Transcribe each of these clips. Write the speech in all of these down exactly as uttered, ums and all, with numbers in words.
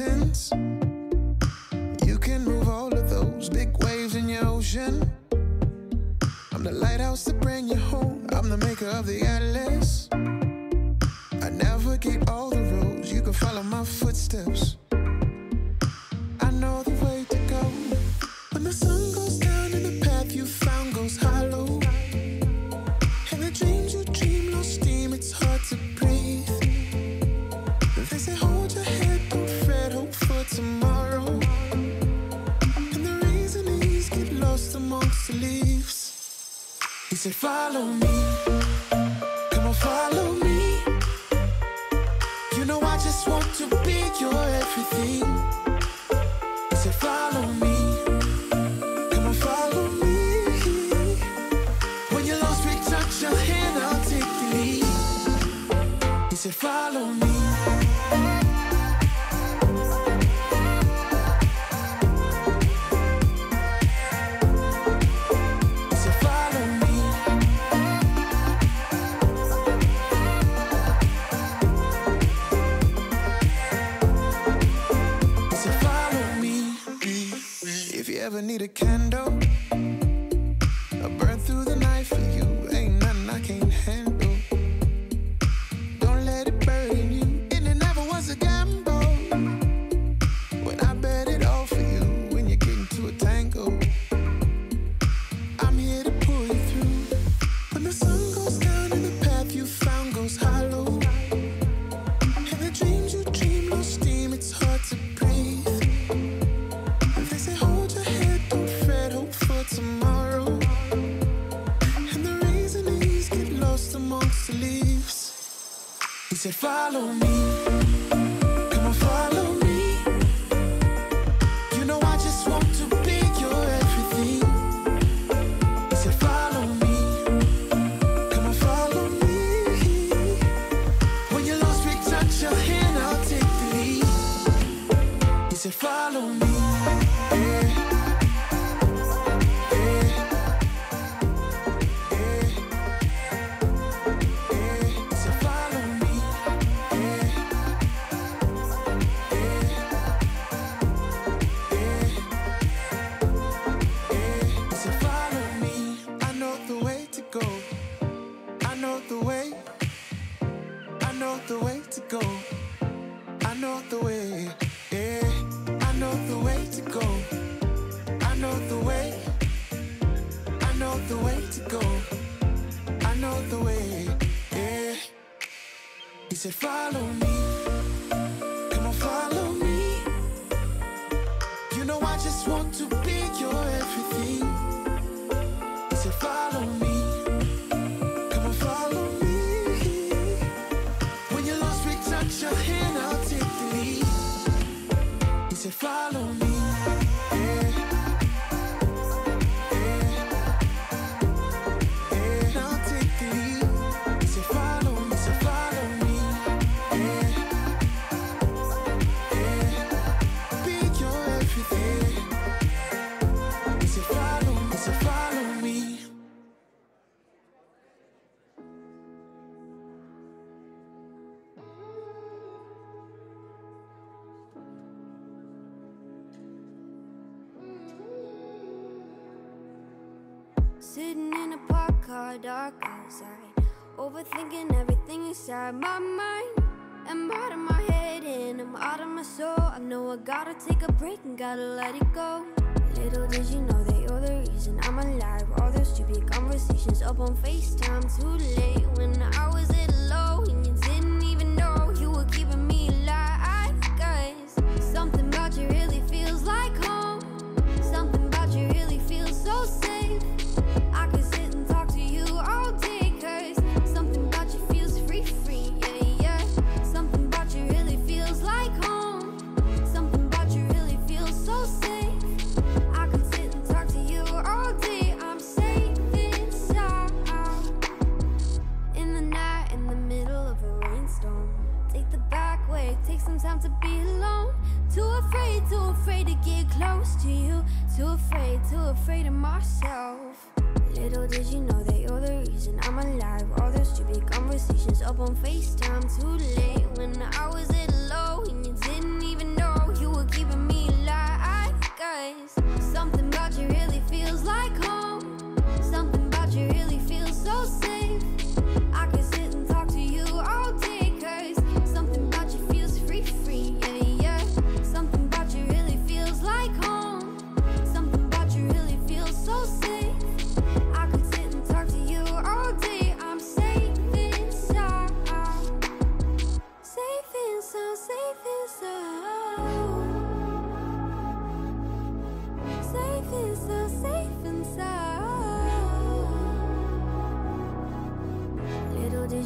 mountains. You can move all of those big waves in your ocean. I'm the lighthouse to bring you home. I'm the maker of the atlas. I navigate all the roads. You can follow my footsteps. I know the way to go. When the sun goes down and the path you found goes hollow, and the dreams you dream lost steam, it's hard to breathe. They say hold your head, don't fret, hope for tomorrow. And the reason is get lost amongst the leaves. He said follow me, come on follow me. You know I just want to be your everything. He said follow me, come on follow me. When you're lost, reach out your hand, I'll take the lead. He said follow me. Ever need a candle? I burn through the night for you. Ain't nothing I can't handle. Don't let it burden you. And it never was a gamble. When I bet it all for you, when you get into a tangle, I'm here to pull you through. When the sun goes down and the path you found goes hollow, and the dreams you dream lose steam, it's hard to breathe. Tomorrow, and the reason is get lost amongst the leaves. He said follow me, come on follow me. You know I just want to be your everything. He said follow me, come on follow me. When you're lost, reach out your hand, I'll take the lead. He said follow me, yeah. He said, follow me, come on, follow me. You know I just want to be your everything. He said, follow me, come on, follow me. When you're lost, reach out your hand, I'll take the lead. He said, follow me. Sitting in a park car, dark outside, overthinking everything inside my mind. I'm out of my head and I'm out of my soul. I know I gotta take a break and gotta let it go. Little did you know that you're the reason I'm alive. All those stupid conversations up on FaceTime. Too late when I was at low and you didn't even know you were keeping me alive. Cause something about you really feels like home. Something about you really feels so safe. I could sit and talk to you all day, cause something about you feels free, free, yeah, yeah. Something about you really feels like home. Something about you really feels so safe. I could sit and talk to you all day. I'm safe inside. In the night, in the middle of a rainstorm, take the back way, take some time to be alone. Too afraid, too afraid to get close to you. Too afraid, too afraid of myself. Little did you know that you're the reason I'm alive. All those stupid conversations up on FaceTime. Too late when I was at low and you didn't even know.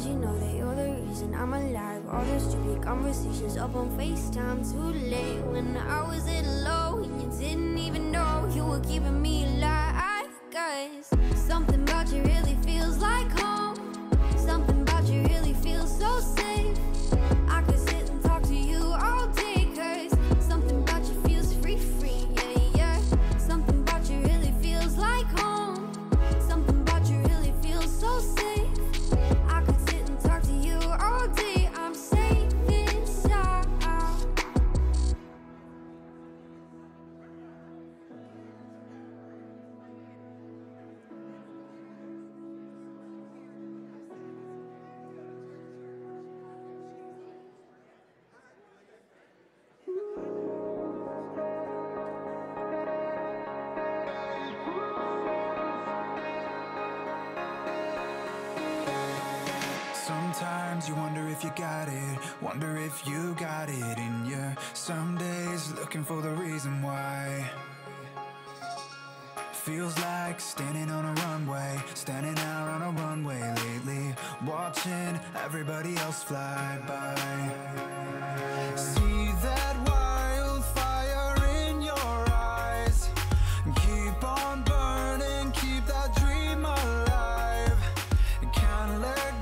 you know that you're the reason I'm alive. All those stupid conversations up on FaceTime too late. When I was at low and you didn't even know you were keeping me alive. Cause something about you really feels like home. Something about you really feels so safe. I could sit and talk to you all day. Cause something about you feels free, free, yeah, yeah. Something about you really feels like home. Something about you really feels so safe. Sometimes you wonder if you got it, wonder if you got it in you. Some days looking for the reason why. Feels like standing on a runway, standing out on a runway lately, watching everybody else fly by. See that wildfire in your eyes, keep on burning, keep that dream alive. Can't let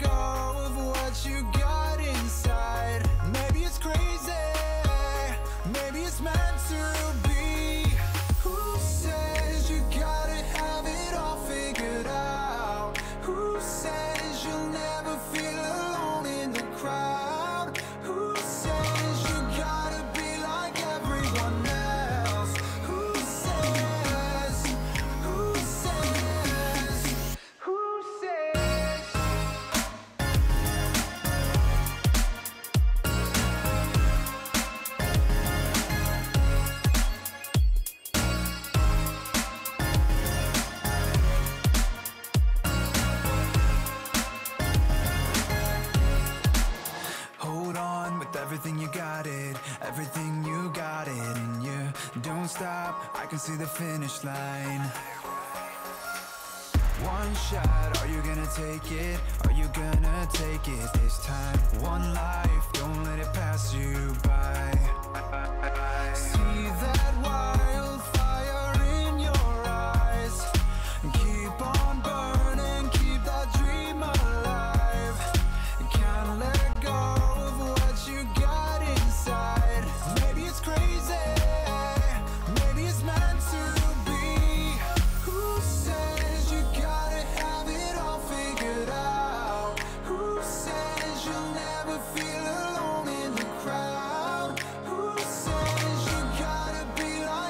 you got inside. Maybe it's crazy, maybe it's meant to be. Who says you gotta have it all figured out? Who says you'll never feel alone in the crowd? Who says you gotta be like everyone else? Who says? Who says? Who says? Everything you got it, everything you got it in you. Don't stop, I can see the finish line. One shot, are you gonna take it? Are you gonna take it this time? One life, don't let it pass you by. See that wildfire in your eyes. Keep on burning, keep that dream alive. Can't let go. You got inside. Maybe it's crazy, maybe it's meant to be. Who says you gotta have it all figured out? Who says you'll never feel alone in the crowd? Who says you gotta be like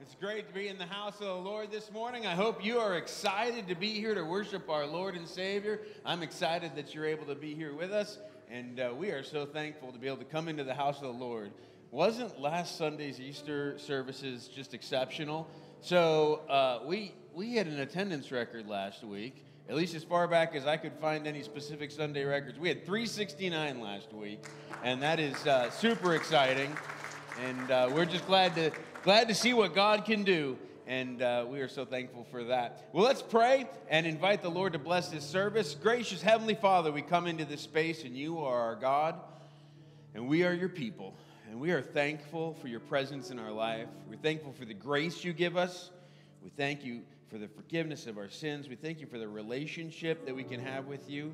It's great to be in the house of the Lord this morning. I hope you are excited to be here to worship our Lord and Savior. I'm excited that you're able to be here with us, and uh, we are so thankful to be able to come into the house of the Lord. Wasn't last Sunday's Easter services just exceptional? So uh, we, we had an attendance record last week, at least as far back as I could find any specific Sunday records. We had three sixty-nine last week, and that is uh, super exciting, and uh, we're just glad to... Glad to see what God can do, and uh, we are so thankful for that. Well, let's pray and invite the Lord to bless this service. Gracious Heavenly Father, we come into this space, and you are our God, and we are your people, and we are thankful for your presence in our life. We're thankful for the grace you give us. We thank you for the forgiveness of our sins. We thank you for the relationship that we can have with you.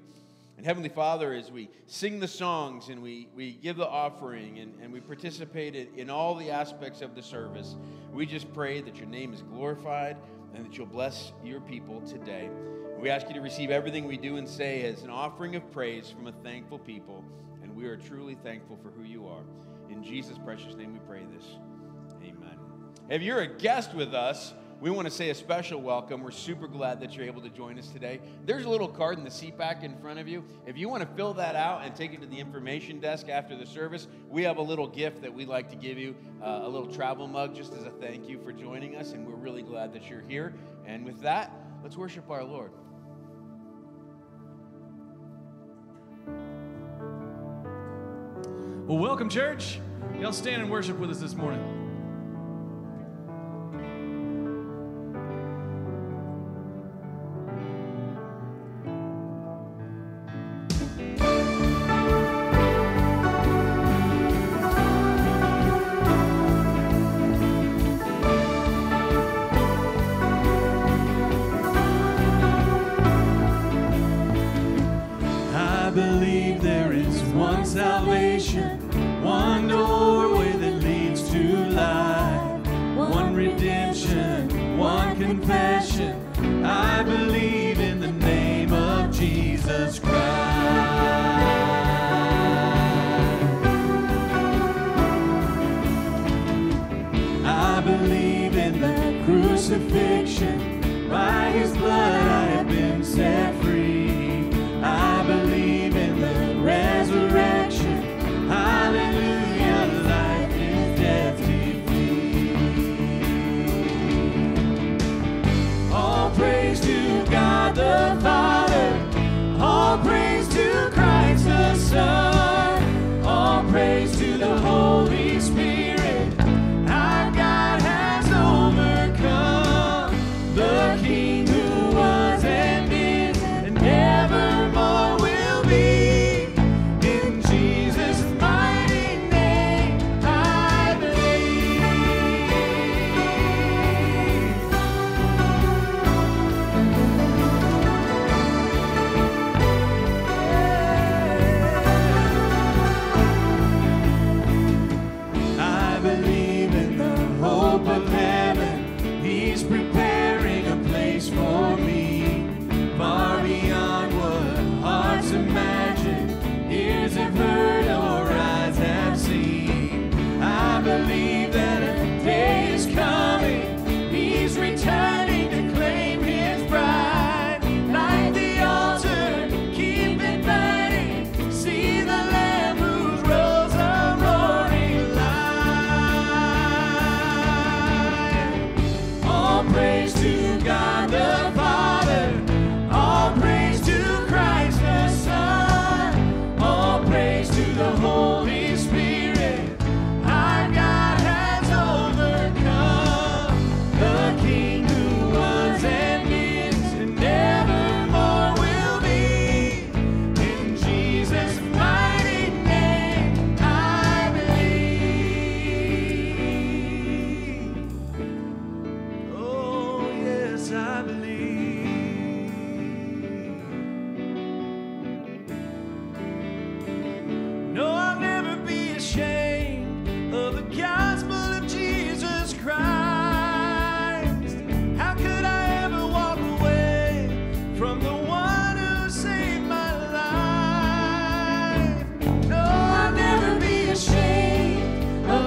And Heavenly Father, as we sing the songs and we, we give the offering and, and we participate in all the aspects of the service, we just pray that your name is glorified and that you'll bless your people today. We ask you to receive everything we do and say as an offering of praise from a thankful people, and we are truly thankful for who you are. In Jesus' precious name we pray this. Amen. If you're a guest with us, we want to say a special welcome. We're super glad that you're able to join us today. There's a little card in the seat back in front of you. If you want to fill that out and take it to the information desk after the service, we have a little gift that we'd like to give you, uh, a little travel mug, just as a thank you for joining us, and we're really glad that you're here. And with that, let's worship our Lord. Well, welcome, church. Y'all stand and worship with us this morning.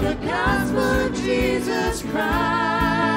The gospel of Jesus Christ.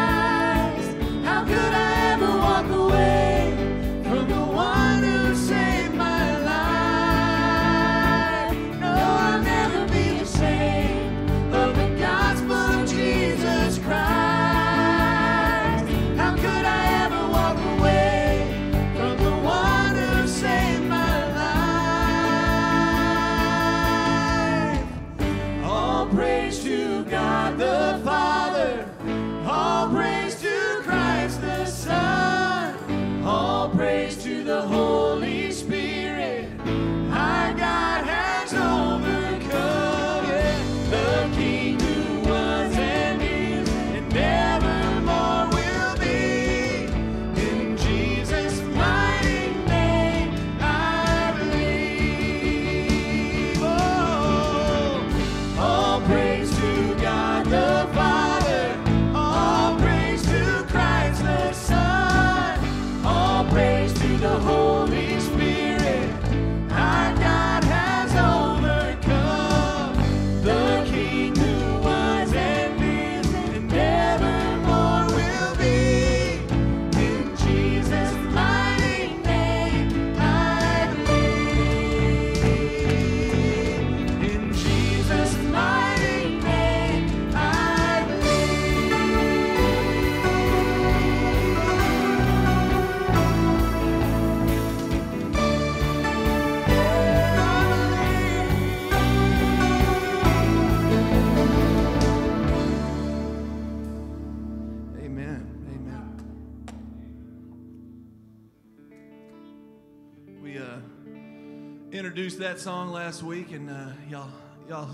introduced that song last week, and uh, y'all y'all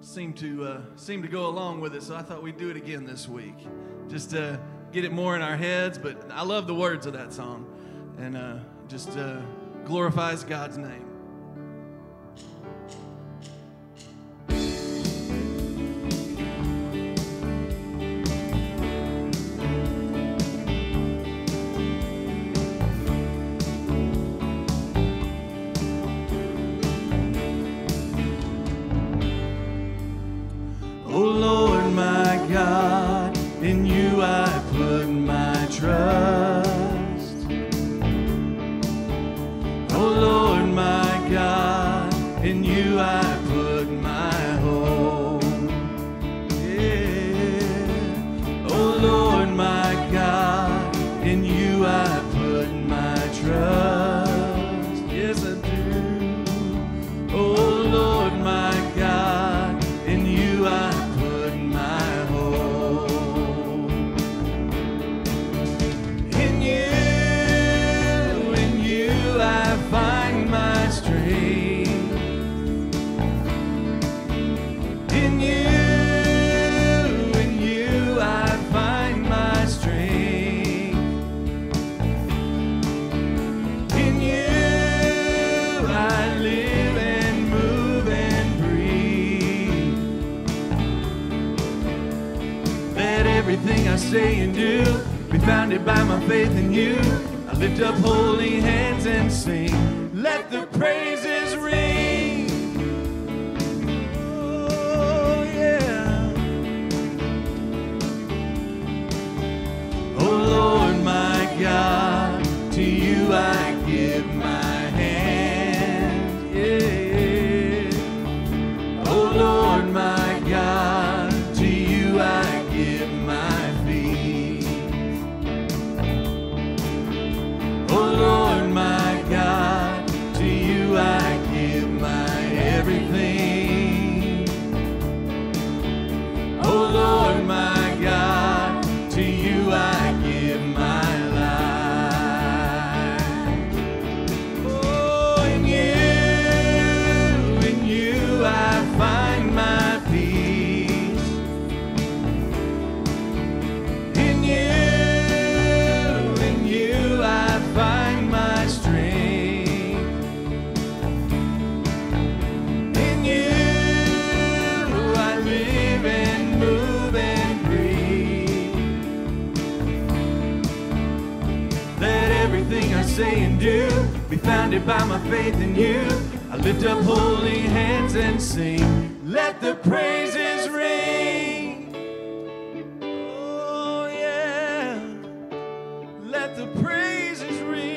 seemed to uh, seem to go along with it, so I thought we'd do it again this week, just uh, get it more in our heads. But I love the words of that song, and uh, just uh, glorifies God's name. Say and do, be founded by my faith in you. I lift up holy hands and sing. Let the praises ring. Oh yeah. Oh Lord, my God, to you I give my hand. Yeah. Oh Lord, my God, to you I give my. And do be founded by my faith in you. I lift up holy hands and sing. Let the praises ring. Oh yeah. Let the praises ring.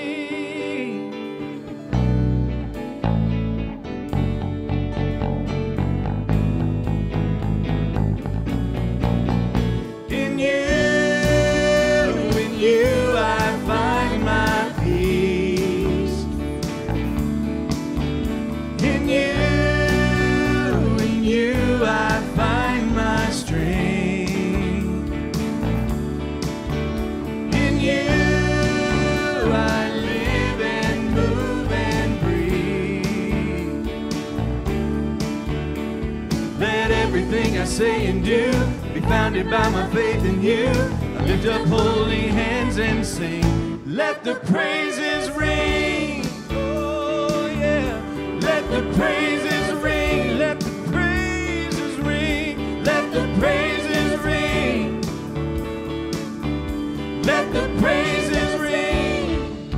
In you, in you. I say and do, be founded by my faith in you. I lift up holy hands and sing. Let the praises ring. Oh yeah. Let the praises ring. Let the praises ring. Let the praises ring. Let the praises ring.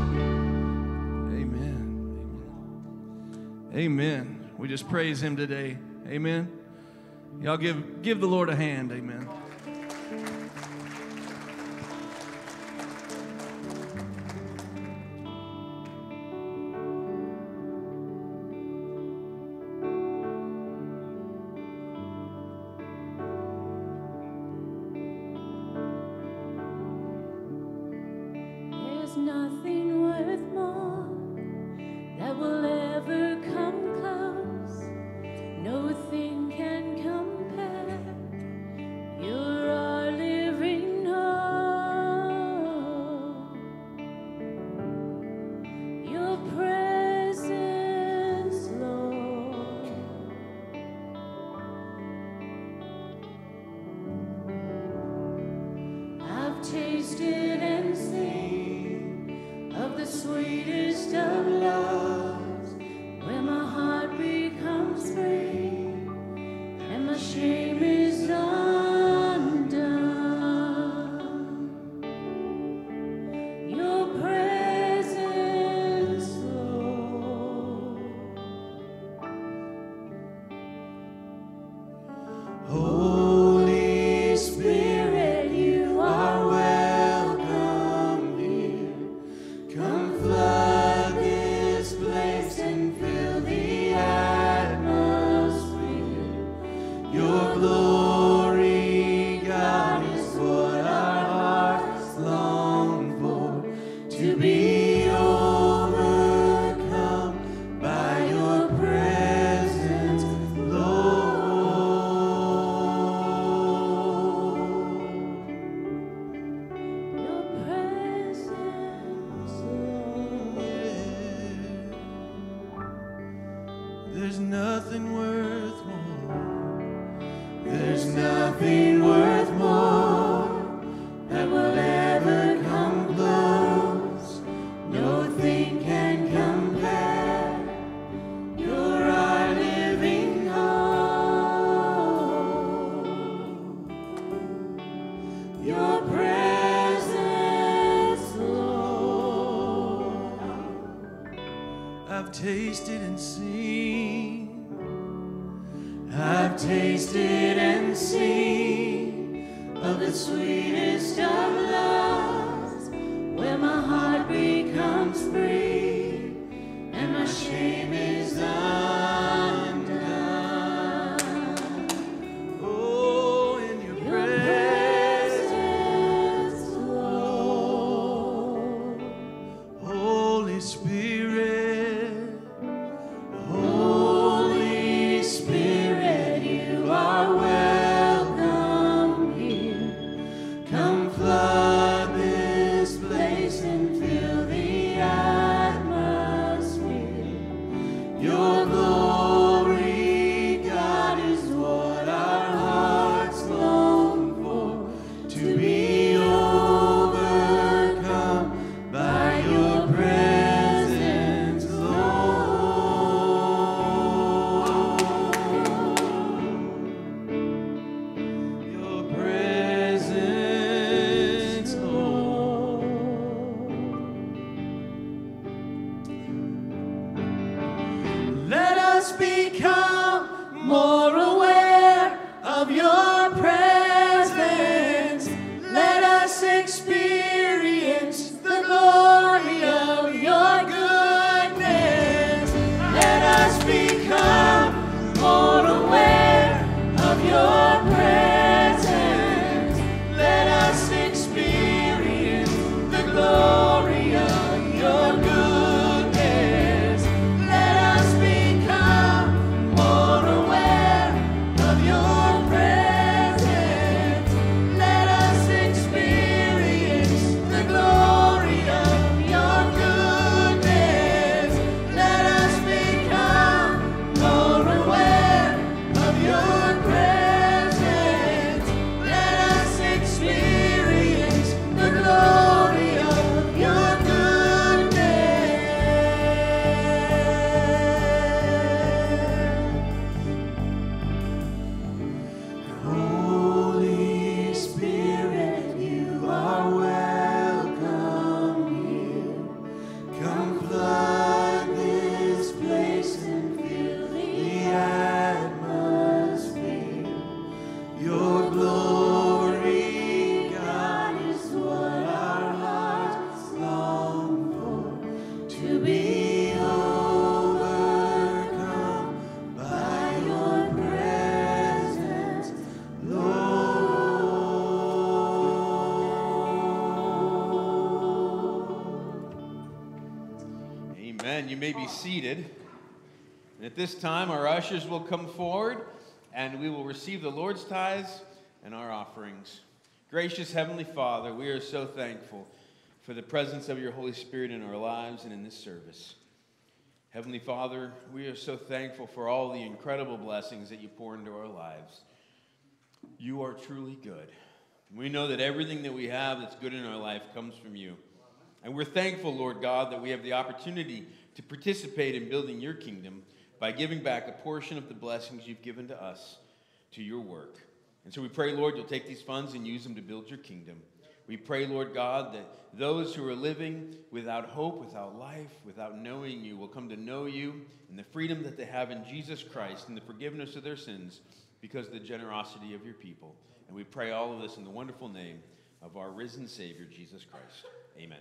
Amen. Amen. We just praise him today. Amen. Y'all give give the Lord a hand, amen. There's nothing worth more that will ever come close. No thing can come. You're our living hope. Your presence, Lord. tasted and seen of the sweetest of loves, where my heart becomes free and my shame is undone. Your presence, Lord. Oh. Seated. And at this time, our ushers will come forward and we will receive the Lord's tithes and our offerings. Gracious Heavenly Father, we are so thankful for the presence of your Holy Spirit in our lives and in this service. Heavenly Father, we are so thankful for all the incredible blessings that you pour into our lives. You are truly good. We know that everything that we have that's good in our life comes from you. And we're thankful, Lord God, that we have the opportunity to participate in building your kingdom by giving back a portion of the blessings you've given to us to your work. And so we pray, Lord, you'll take these funds and use them to build your kingdom. We pray, Lord God, that those who are living without hope, without life, without knowing you, will come to know you and the freedom that they have in Jesus Christ and the forgiveness of their sins because of the generosity of your people. And we pray all of this in the wonderful name of our risen Savior, Jesus Christ. Amen.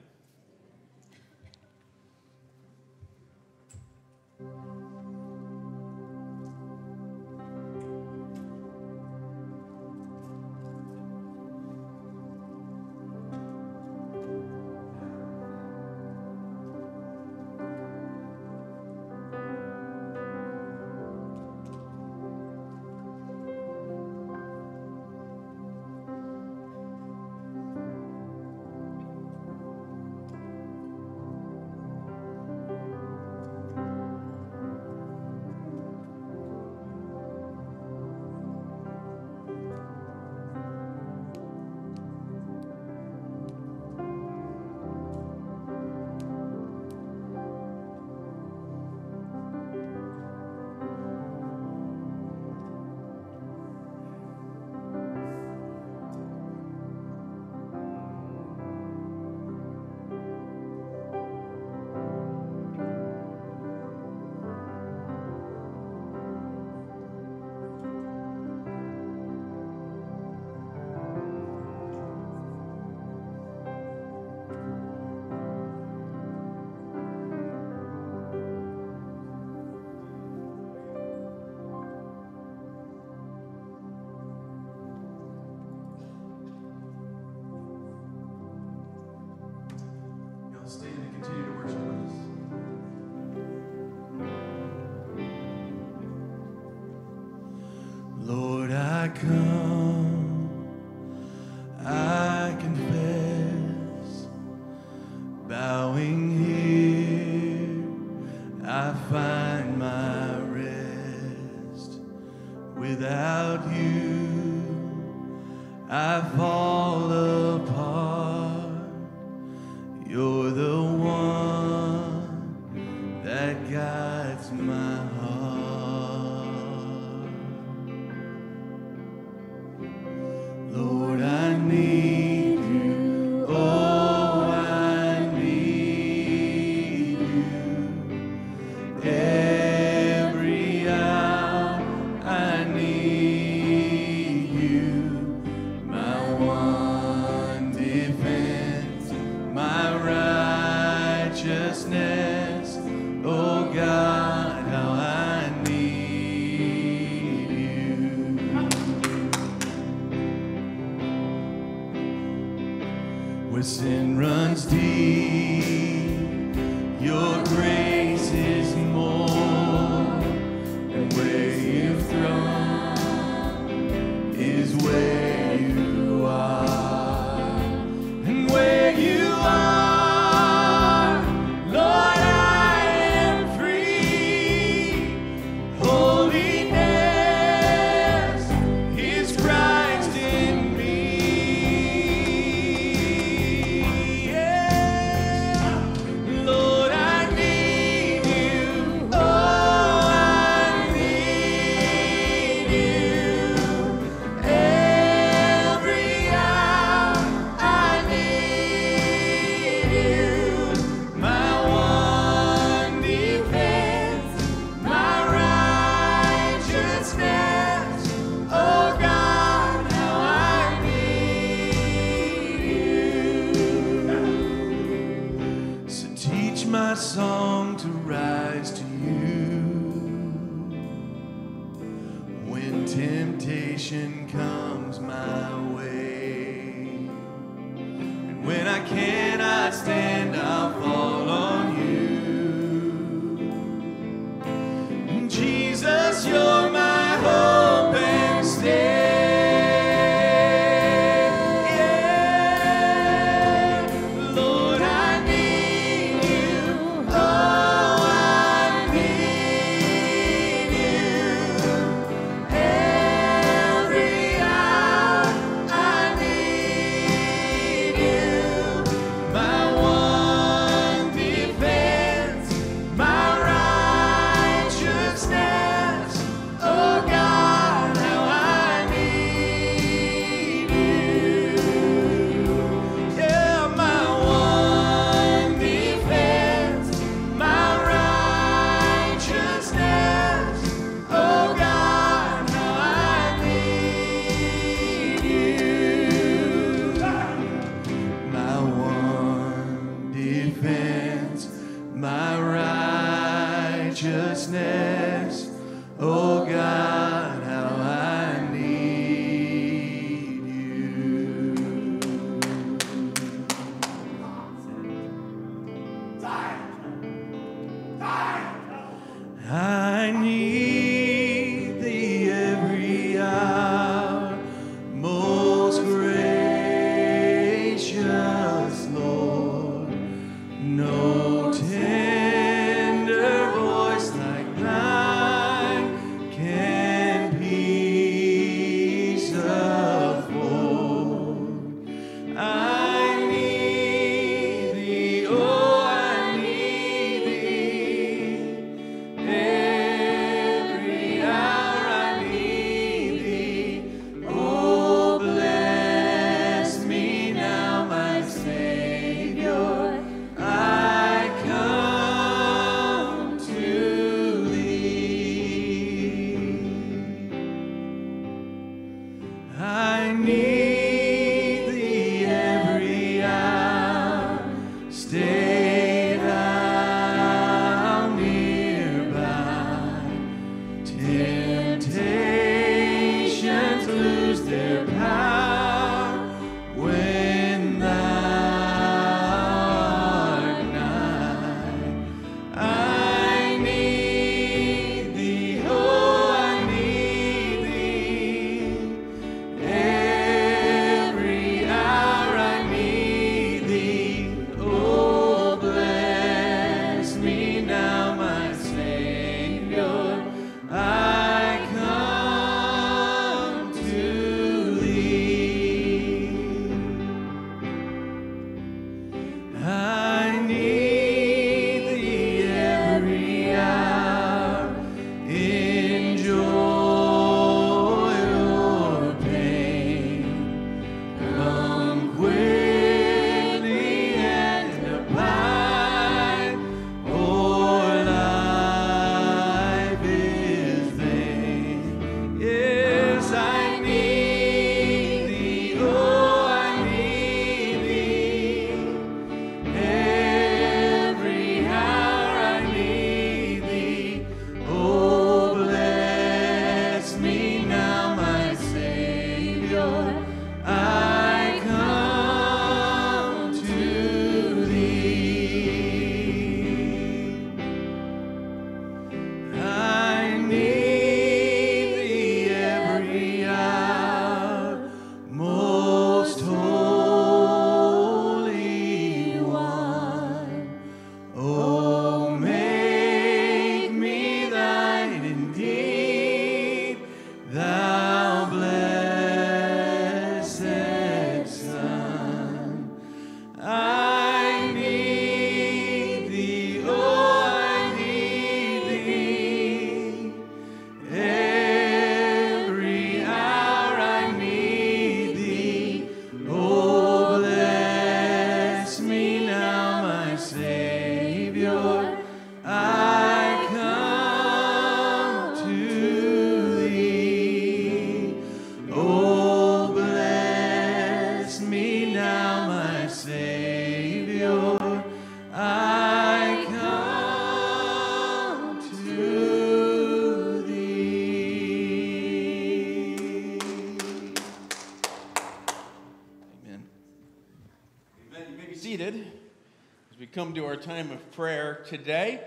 To our time of prayer today.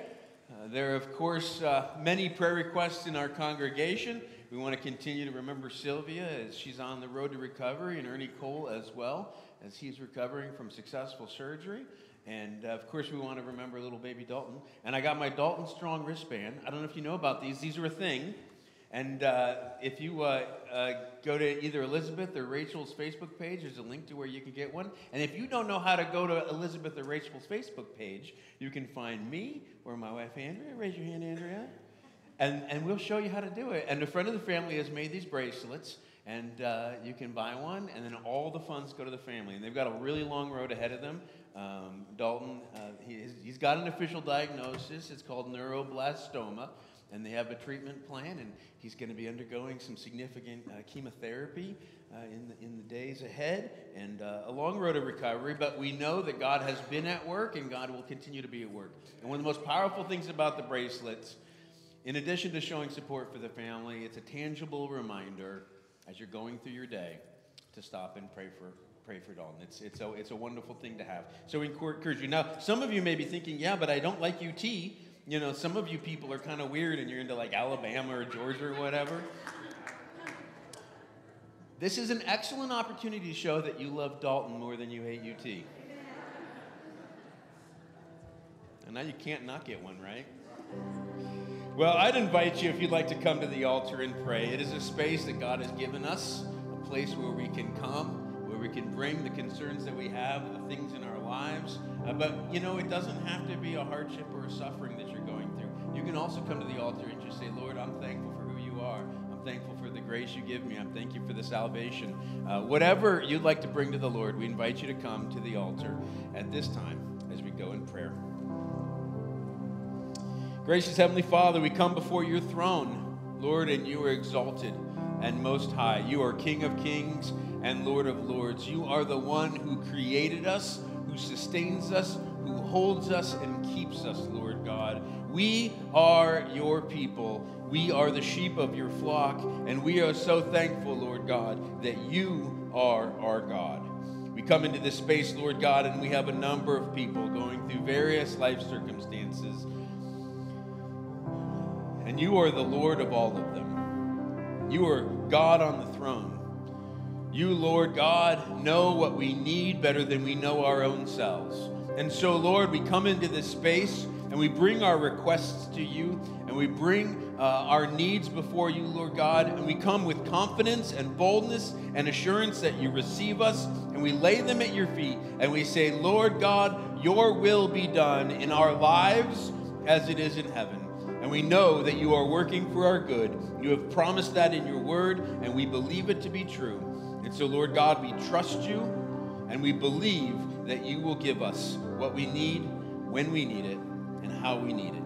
Uh, there are, of course, uh, many prayer requests in our congregation. We want to continue to remember Sylvia as she's on the road to recovery, and Ernie Cole as well, as he's recovering from successful surgery. And, uh, of course, we want to remember little baby Dalton. And I got my Dalton Strong wristband. I don't know if you know about these. These are a thing. And uh, if you uh, uh, go to either Elizabeth or Rachel's Facebook page, there's a link to where you can get one. And if you don't know how to go to Elizabeth or Rachel's Facebook page, you can find me or my wife, Andrea. Raise your hand, Andrea. And, and we'll show you how to do it. And a friend of the family has made these bracelets, and uh, you can buy one, and then all the funds go to the family. And they've got a really long road ahead of them. Um, Dalton, uh, he, he's got an official diagnosis. It's called neuroblastoma. And they have a treatment plan, and he's going to be undergoing some significant uh, chemotherapy uh, in, the, in the days ahead, and uh, a long road of recovery. But we know that God has been at work, and God will continue to be at work. And one of the most powerful things about the bracelets, in addition to showing support for the family, it's a tangible reminder as you're going through your day to stop and pray for pray for Dalton. It's, it's, a, it's a wonderful thing to have. So we encourage you. Now, some of you may be thinking, yeah, but I don't like U T. You know, some of you people are kind of weird and you're into like Alabama or Georgia or whatever. This is an excellent opportunity to show that you love Dalton more than you hate U T. And now you can't not get one, right? Well, I'd invite you, if you'd like to come to the altar and pray. It is a space that God has given us, a place where we can come, where we can bring the concerns that we have, the things in our lives. Uh, but, you know, it doesn't have to be a hardship or a suffering that you're going through. You can also come to the altar and just say, Lord, I'm thankful for who you are. I'm thankful for the grace you give me. I'm thankful for the salvation. Uh, whatever you'd like to bring to the Lord, we invite you to come to the altar at this time as we go in prayer. Gracious Heavenly Father, we come before your throne, Lord, and you are exalted. and Most High. You are King of Kings and Lord of Lords. You are the one who created us, who sustains us, who holds us and keeps us, Lord God. We are your people. We are the sheep of your flock, and we are so thankful, Lord God, that you are our God. We come into this space, Lord God, and we have a number of people going through various life circumstances, and you are the Lord of all of them. You are God on the throne. You, Lord God, know what we need better than we know our own selves. And so, Lord, we come into this space and we bring our requests to you, and we bring uh, our needs before you, Lord God, and we come with confidence and boldness and assurance that you receive us, and we lay them at your feet, and we say, Lord God, your will be done in our lives as it is in heaven. And we know that you are working for our good. You have promised that in your word, and we believe it to be true. And so, Lord God, we trust you, and we believe that you will give us what we need, when we need it, and how we need it.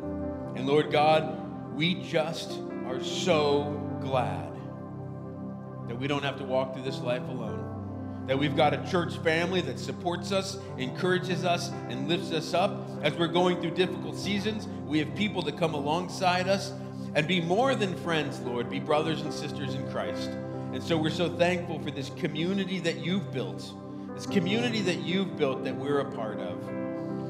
And Lord God, we just are so glad that we don't have to walk through this life alone, that we've got a church family that supports us, encourages us, and lifts us up. As we're going through difficult seasons, we have people to come alongside us and be more than friends, Lord, be brothers and sisters in Christ. And so we're so thankful for this community that you've built, this community that you've built that we're a part of.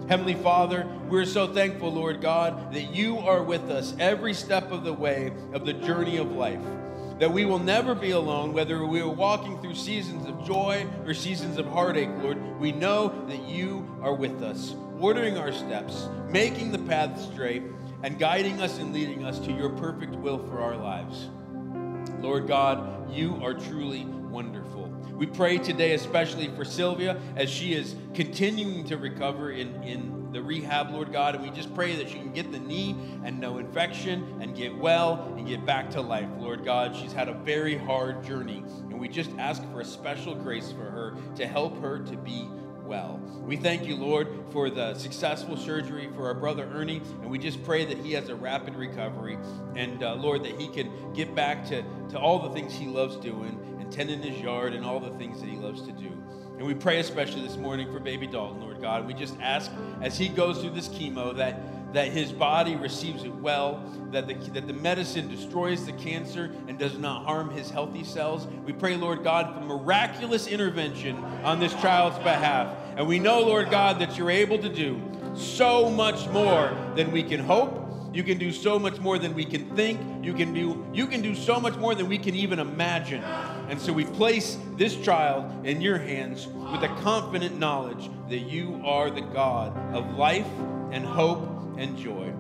Heavenly Father, we're so thankful, Lord God, that you are with us every step of the way of the journey of life, that we will never be alone, whether we are walking through seasons of joy or seasons of heartache, Lord. We know that you are with us, ordering our steps, making the path straight, and guiding us and leading us to your perfect will for our lives. Lord God, you are truly wonderful. We pray today especially for Sylvia as she is continuing to recover in, in the rehab, Lord God, and we just pray that she can get the knee and no infection and get well and get back to life, Lord God. She's had a very hard journey, and we just ask for a special grace for her to help her to be well. We thank you, Lord, for the successful surgery for our brother Ernie, and we just pray that he has a rapid recovery, and uh, Lord, that he can get back to, to all the things he loves doing and tending his yard and all the things that he loves to do. And we pray especially this morning for baby Dalton, Lord God. We just ask as he goes through this chemo that, that his body receives it well, that the, that the medicine destroys the cancer and does not harm his healthy cells. We pray, Lord God, for miraculous intervention on this child's behalf. And we know, Lord God, that you're able to do so much more than we can hope. You can do so much more than we can think. You can do, you can do so much more than we can even imagine. And so we place this child in your hands with a confident knowledge that you are the God of life and hope and joy.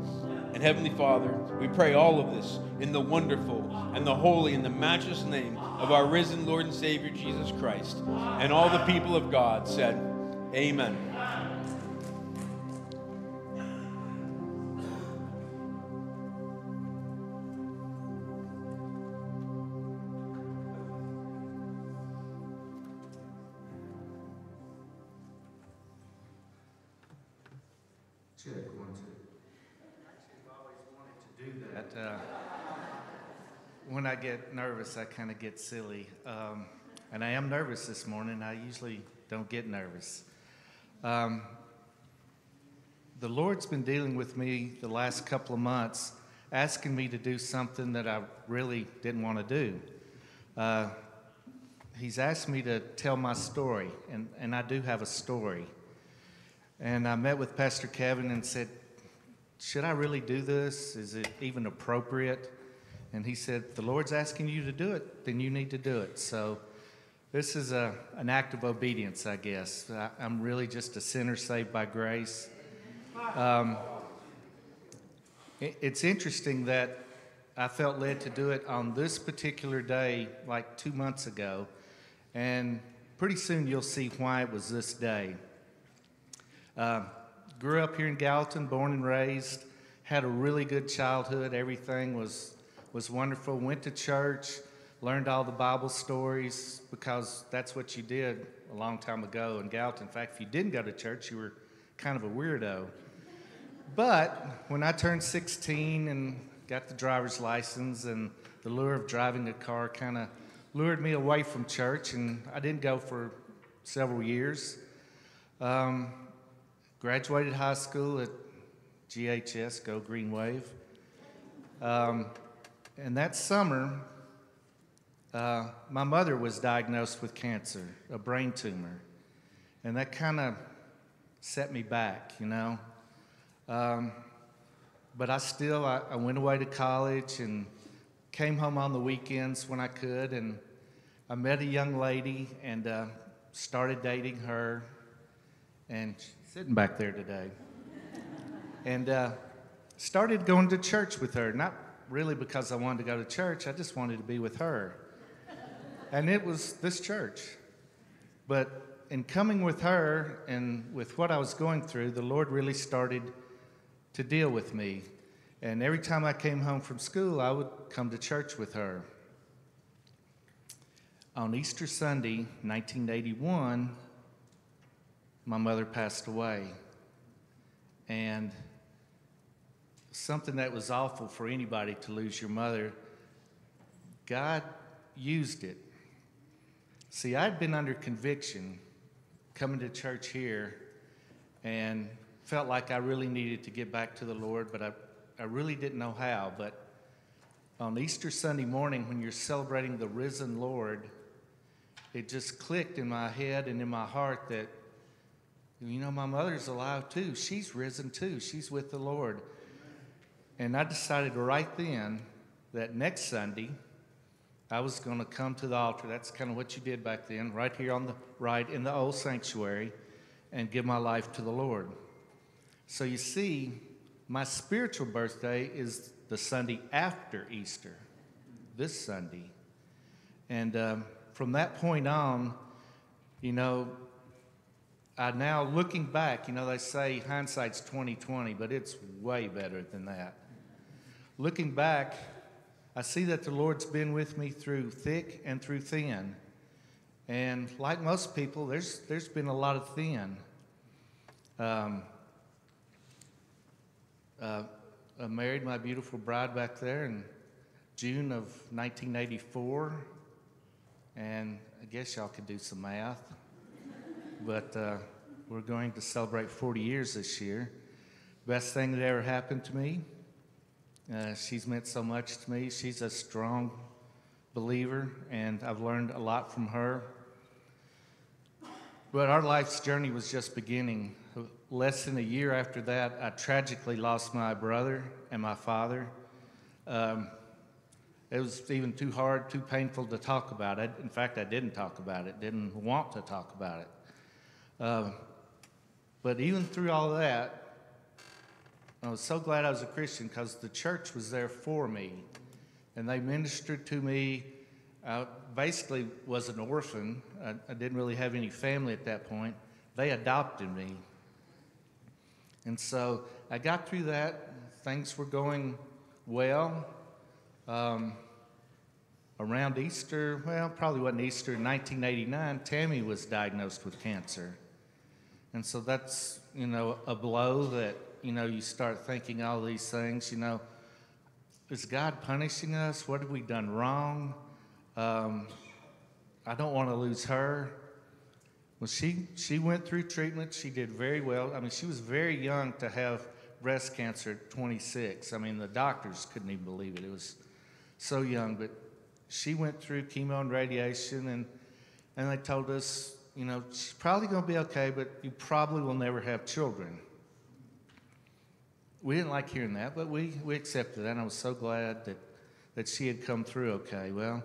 And Heavenly Father, we pray all of this in the wonderful and the holy and the matchless name of our risen Lord and Savior, Jesus Christ. And all the people of God said, amen. Check one, two. I've always wanted to do that. Uh, when I get nervous, I kind of get silly. Um, and I am nervous this morning. I usually don't get nervous. Um, the Lord's been dealing with me the last couple of months, asking me to do something that I really didn't want to do. Uh, he's asked me to tell my story, and, and I do have a story. And I met with Pastor Kevin and said, should I really do this? Is it even appropriate? And he said, the Lord's asking you to do it, then you need to do it. So this is a, an act of obedience, I guess. I, I'm really just a sinner saved by grace. Um, it, it's interesting that I felt led to do it on this particular day, like two months ago, and pretty soon you'll see why it was this day. Uh, grew up here in Gallatin, born and raised, had a really good childhood. Everything was, was wonderful. Went to church. Learned all the Bible stories because that's what you did a long time ago in Gallatin. In fact, if you didn't go to church, you were kind of a weirdo. But when I turned sixteen and got the driver's license and the lure of driving a car kind of lured me away from church, and I didn't go for several years. Um, graduated high school at G H S, go Green Wave. Um, and that summer, uh, my mother was diagnosed with cancer, a brain tumor. And that kind of set me back, you know. Um, but I still, I, I went away to college and came home on the weekends when I could, and I met a young lady and uh, started dating her, and she's sitting back there today. and uh, started going to church with her, not really because I wanted to go to church, I just wanted to be with her. And it was this church. But in coming with her and with what I was going through, the Lord really started to deal with me. And every time I came home from school, I would come to church with her. On Easter Sunday, nineteen eighty-one, my mother passed away. And something that was awful for anybody to lose your mother, God used it. See, I'd been under conviction coming to church here and felt like I really needed to get back to the Lord, but I, I really didn't know how. But on Easter Sunday morning, when you're celebrating the risen Lord, it just clicked in my head and in my heart that, you know, my mother's alive too. She's risen too. She's with the Lord. And I decided right then that next Sunday, I was going to come to the altar. That's kind of what you did back then, right here on the right in the old sanctuary, and give my life to the Lord. So you see, my spiritual birthday is the Sunday after Easter, this Sunday. And um, from that point on, you know, I now, looking back, you know, they say hindsight's twenty twenty, but it's way better than that. Looking back, I see that the Lord's been with me through thick and through thin. And like most people, there's there's been a lot of thin. Um, uh, I married my beautiful bride back there in June of nineteen eighty-four. And I guess y'all could do some math. But uh, we're going to celebrate forty years this year. Best thing that ever happened to me. Uh, she's meant so much to me. She's a strong believer, and I've learned a lot from her. But our life's journey was just beginning. Less than a year after that, I tragically lost my brother and my father. Um, it was even too hard, too painful to talk about it. In fact, I didn't talk about it, didn't want to talk about it. Um, but even through all that, I was so glad I was a Christian because the church was there for me, and they ministered to me. I basically was an orphan. I, I didn't really have any family at that point. They adopted me. And so I got through that. Things were going well. Um, around Easter, well, probably wasn't Easter, in nineteen eighty-nine, Tammy was diagnosed with cancer. And so that's, you know, a blow that, you know, you start thinking all these things, you know, is God punishing us? What have we done wrong? Um, I don't want to lose her. Well, she, she went through treatment. She did very well. I mean, she was very young to have breast cancer at twenty-six. I mean, the doctors couldn't even believe it. It was so young. But she went through chemo and radiation, and, and they told us, you know, she's probably going to be okay, but you probably will never have children. We didn't like hearing that, but we, we accepted that, and I was so glad that, that she had come through okay. Well,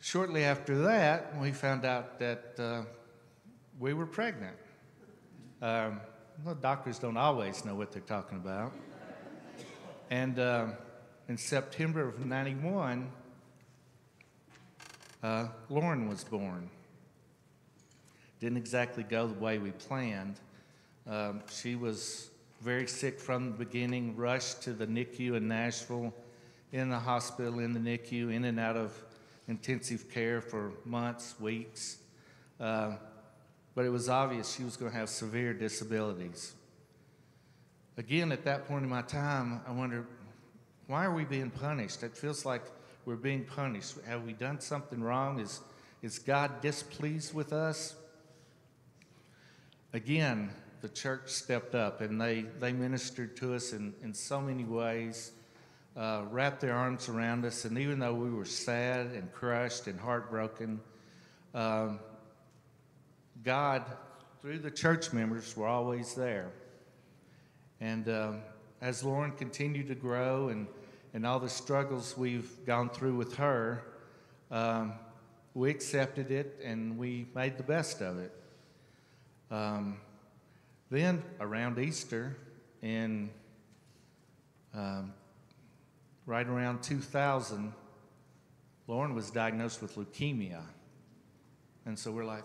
shortly after that, we found out that uh, we were pregnant. Um, well, doctors don't always know what they're talking about. And um, in September of ninety-one, uh, Lauren was born. Didn't exactly go the way we planned. Um, she was very sick from the beginning, rushed to the N I C U in Nashville, in the hospital, in the N I C U, in and out of intensive care for months, weeks. Uh, but it was obvious she was going to have severe disabilities. Again, at that point in my time, I wondered, why are we being punished? It feels like we're being punished. Have we done something wrong? Is, is God displeased with us? Again, the church stepped up, and they, they ministered to us in, in so many ways, uh, wrapped their arms around us, and even though we were sad and crushed and heartbroken, um, God, through the church members, were always there. And um, as Lauren continued to grow and, and all the struggles we've gone through with her, um, we accepted it and we made the best of it. Um, then around Easter, in um, right around two thousand, Lauren was diagnosed with leukemia. And so we're like,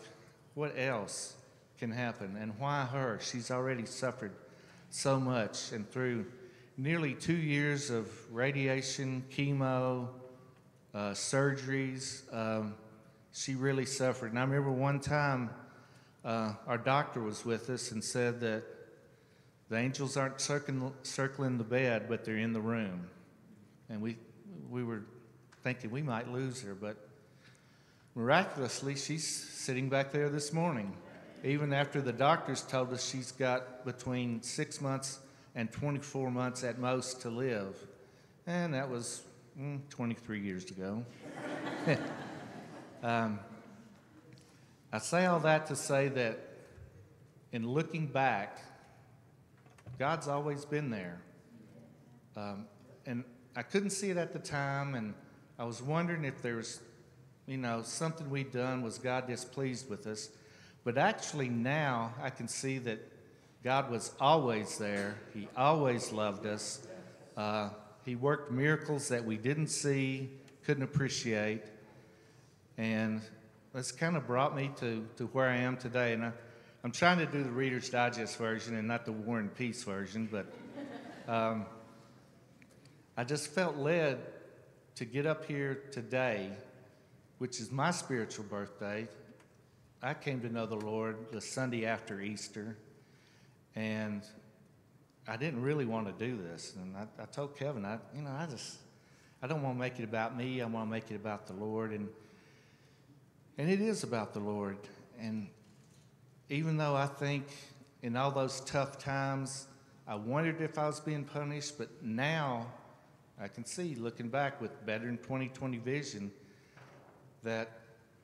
what else can happen? And why her? She's already suffered so much. And through nearly two years of radiation, chemo, uh, surgeries, um, she really suffered. And I remember one time, Uh, our doctor was with us and said that the angels aren't circling, circling the bed, but they're in the room. And we, we were thinking we might lose her, but miraculously, she's sitting back there this morning. Even after the doctors told us she's got between six months and twenty-four months at most to live. And that was mm, twenty-three years ago. um, I say all that to say that in looking back, God's always been there. Um, and I couldn't see it at the time, and I was wondering if there was, you know, something we'd done, was God displeased with us? But actually now I can see that God was always there. He always loved us. Uh, he worked miracles that we didn't see, couldn't appreciate, and that's kind of brought me to, to where I am today. And I, I'm trying to do the Reader's Digest version and not the War and Peace version, but um, I just felt led to get up here today, which is my spiritual birthday. I came to know the Lord the Sunday after Easter, and I didn't really want to do this. And I, I told Kevin, I, you know, I just, I don't want to make it about me. I want to make it about the Lord. And And it is about the Lord. And even though I think in all those tough times, I wondered if I was being punished, but now I can see, looking back with better than twenty twenty vision, that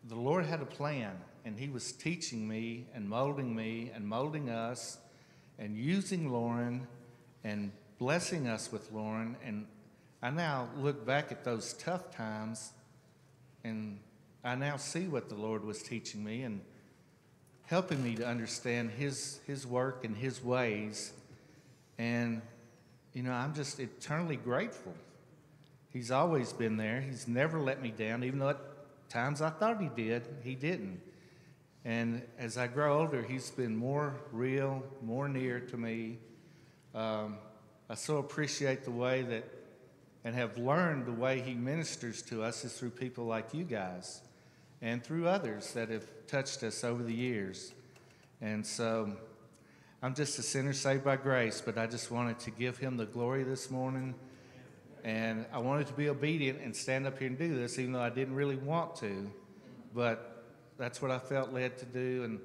the Lord had a plan, and he was teaching me and molding me and molding us and using Lauren and blessing us with Lauren. And I now look back at those tough times, and I now see what the Lord was teaching me and helping me to understand his, his work and his ways. And, you know, I'm just eternally grateful. He's always been there. He's never let me down, even though at times I thought he did, he didn't. And as I grow older, he's been more real, more near to me. Um, I so appreciate the way that, and have learned the way he ministers to us is through people like you guys, and through others that have touched us over the years. And so I'm just a sinner saved by grace, but I just wanted to give him the glory this morning. And I wanted to be obedient and stand up here and do this, even though I didn't really want to. But that's what I felt led to do, and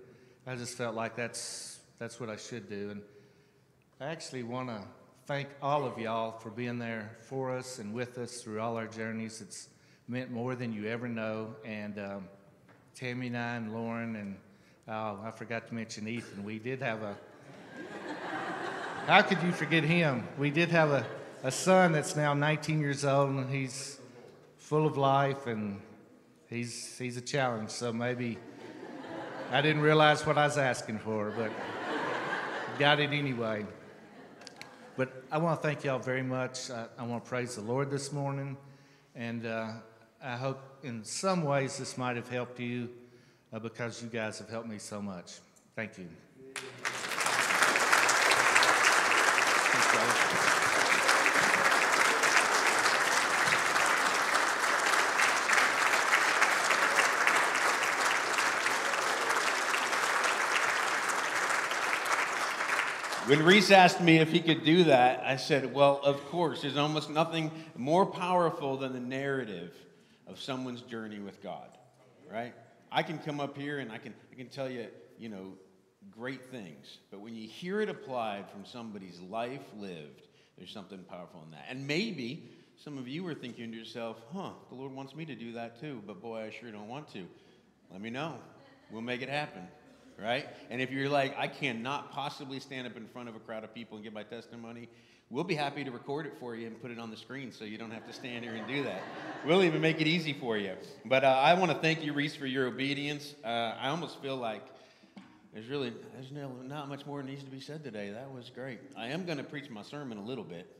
I just felt like that's, that's what I should do. And I actually want to thank all of y'all for being there for us and with us through all our journeys. It's meant more than you ever know. And um, Tammy and I and Lauren and, oh, I forgot to mention Ethan. We did have a, how could you forget him? We did have a, a son that's now nineteen years old, and he's full of life, and he's, he's a challenge. So maybe I didn't realize what I was asking for, but got it anyway. But I want to thank y'all very much. I, I want to praise the Lord this morning. And uh, I hope in some ways this might have helped you uh, because you guys have helped me so much. Thank you. When Reese asked me if he could do that, I said, well, of course. There's almost nothing more powerful than the narrative of someone's journey with God, right? I can come up here and I can I can tell you, you know, great things. But when you hear it applied from somebody's life lived, there's something powerful in that. And maybe some of you are thinking to yourself, huh, the Lord wants me to do that too, but boy, I sure don't want to. Let me know. We'll make it happen, right? And if you're like, I cannot possibly stand up in front of a crowd of people and give my testimony, we'll be happy to record it for you and put it on the screen so you don't have to stand here and do that. We'll even make it easy for you. But uh, I want to thank you, Reese, for your obedience. Uh, I almost feel like there's really there's no, not much more needs to be said today. That was great. I am going to preach my sermon a little bit.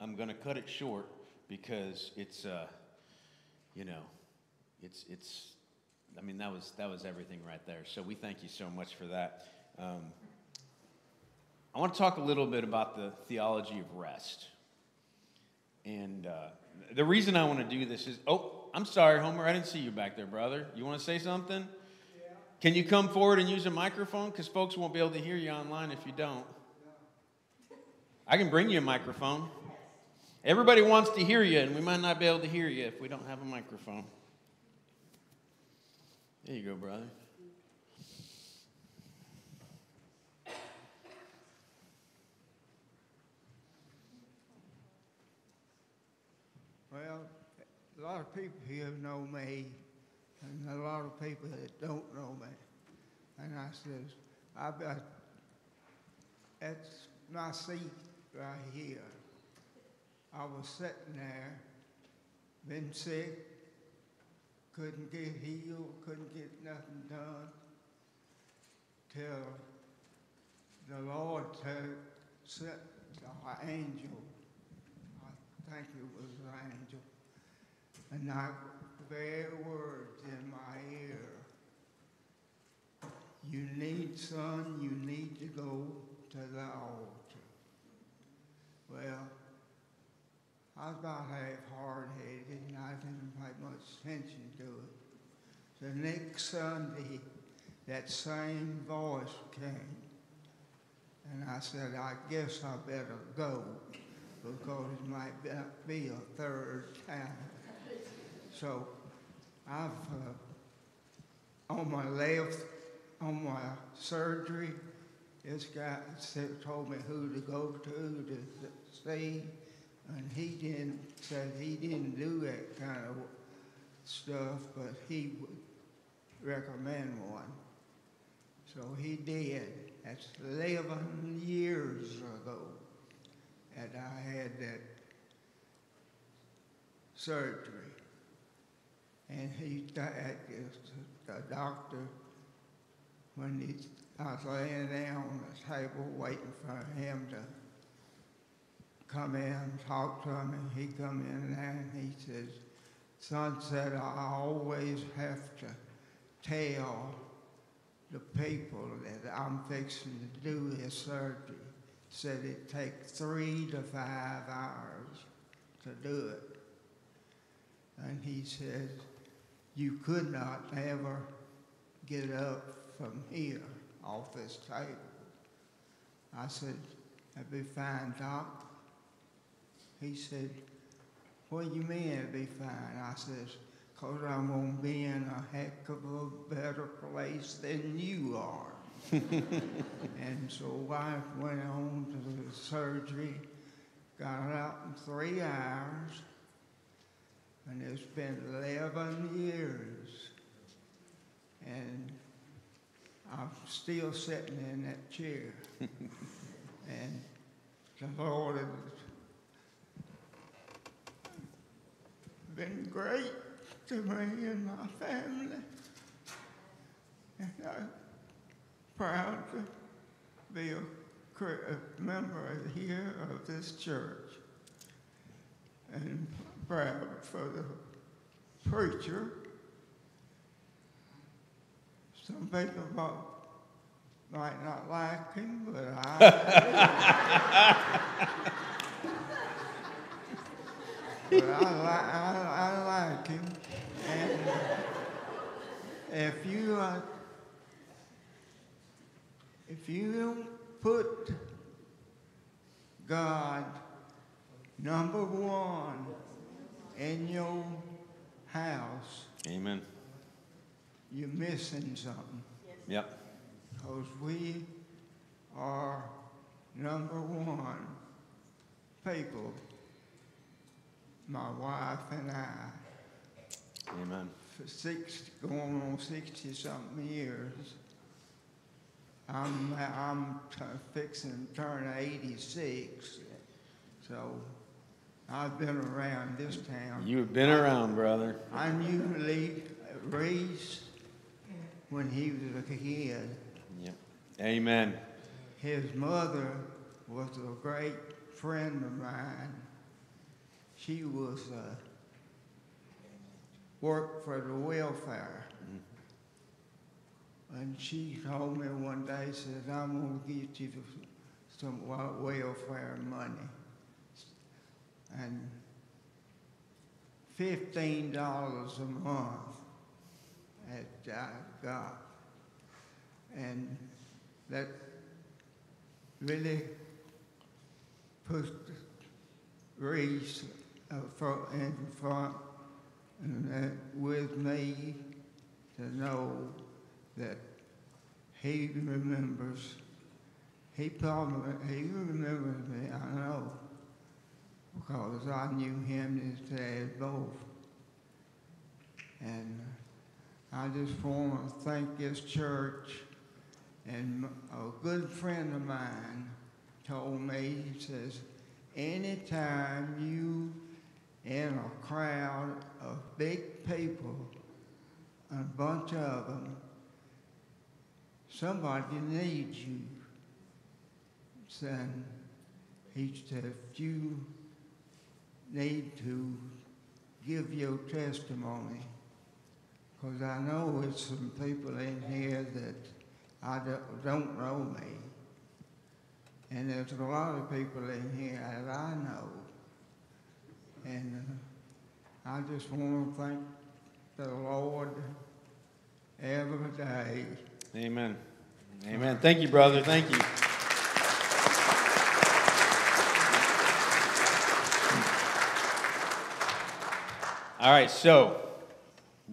I'm going to cut it short because it's, uh, you know, it's, it's. I mean, that was that was everything right there. So we thank you so much for that. Um, I want to talk a little bit about the theology of rest. And uh, the reason I want to do this is, oh, I'm sorry, Homer, I didn't see you back there, brother. You want to say something? Yeah. Can you come forward and use a microphone? Because folks won't be able to hear you online if you don't. No. I can bring you a microphone. Everybody wants to hear you, and we might not be able to hear you if we don't have a microphone. There you go, brother. Well, a lot of people here know me, and a lot of people that don't know me. And I says, I've got, that's my seat right here. I was sitting there, been sick, couldn't get healed, couldn't get nothing done, till the Lord sent an angel. I think it was an angel. And I bare words in my ear. You need, son, you need to go to the altar. Well, I was about half-hard-headed, and I didn't pay much attention to it. The next Sunday, that same voice came, and I said, I guess I better go, because it might be a third time. So I've, uh, on my left, on my surgery, this guy said, told me who to go to, to see. And he didn't, said he didn't do that kind of stuff, but he would recommend one. So he did. That's eleven years ago that I had that surgery. And he, the doctor, when he, I was laying down on the table waiting for him to come in, talk to him, and he come in there and he says, son said, I always have to tell the people that I'm fixing to do this surgery. Said it takes three to five hours to do it. And he says, you could not ever get up from here, off this table. I said, that'd be fine, doc. He said, what do you mean it'd be fine? I says, because I'm going to be in a heck of a better place than you are. And so I went on to the surgery, got out in three hours, and it's been eleven years. And I'm still sitting in that chair. And the Lord had been great to me and my family, and I'm proud to be a, a member here of this church, and proud for the preacher. Some people might not like him, but I But I, I, I like him, and uh, if you uh, if you don't put God number one in your house, amen, you're missing something. Yep. Because we are number one people, my wife and I. Amen. For six, going on sixty-something years, I'm, I'm t fixing to turn eighty-six, so I've been around this town. You've been I, around, brother. I knew Reese when he was a kid. Yep. Amen. His mother was a great friend of mine. She was uh, worked for the welfare. Mm-hmm. And she told me one day, says, I'm going to get you some welfare money. And fifteen dollars a month that I got. And that really pushed Reese uh, for, in front and with me to know that he remembers. He probably he remembers me, I know, because I knew him as dad both. And I just want to thank this church. And a good friend of mine told me, he says, anytime you in a crowd of big people, a bunch of them, somebody needs you. And he said, you need to give your testimony, because I know there's some people in here that I don't know me. And there's a lot of people in here that I know. And uh, I just want to thank the Lord every day. Amen. Amen. Thank you, brother. Thank you. All right, so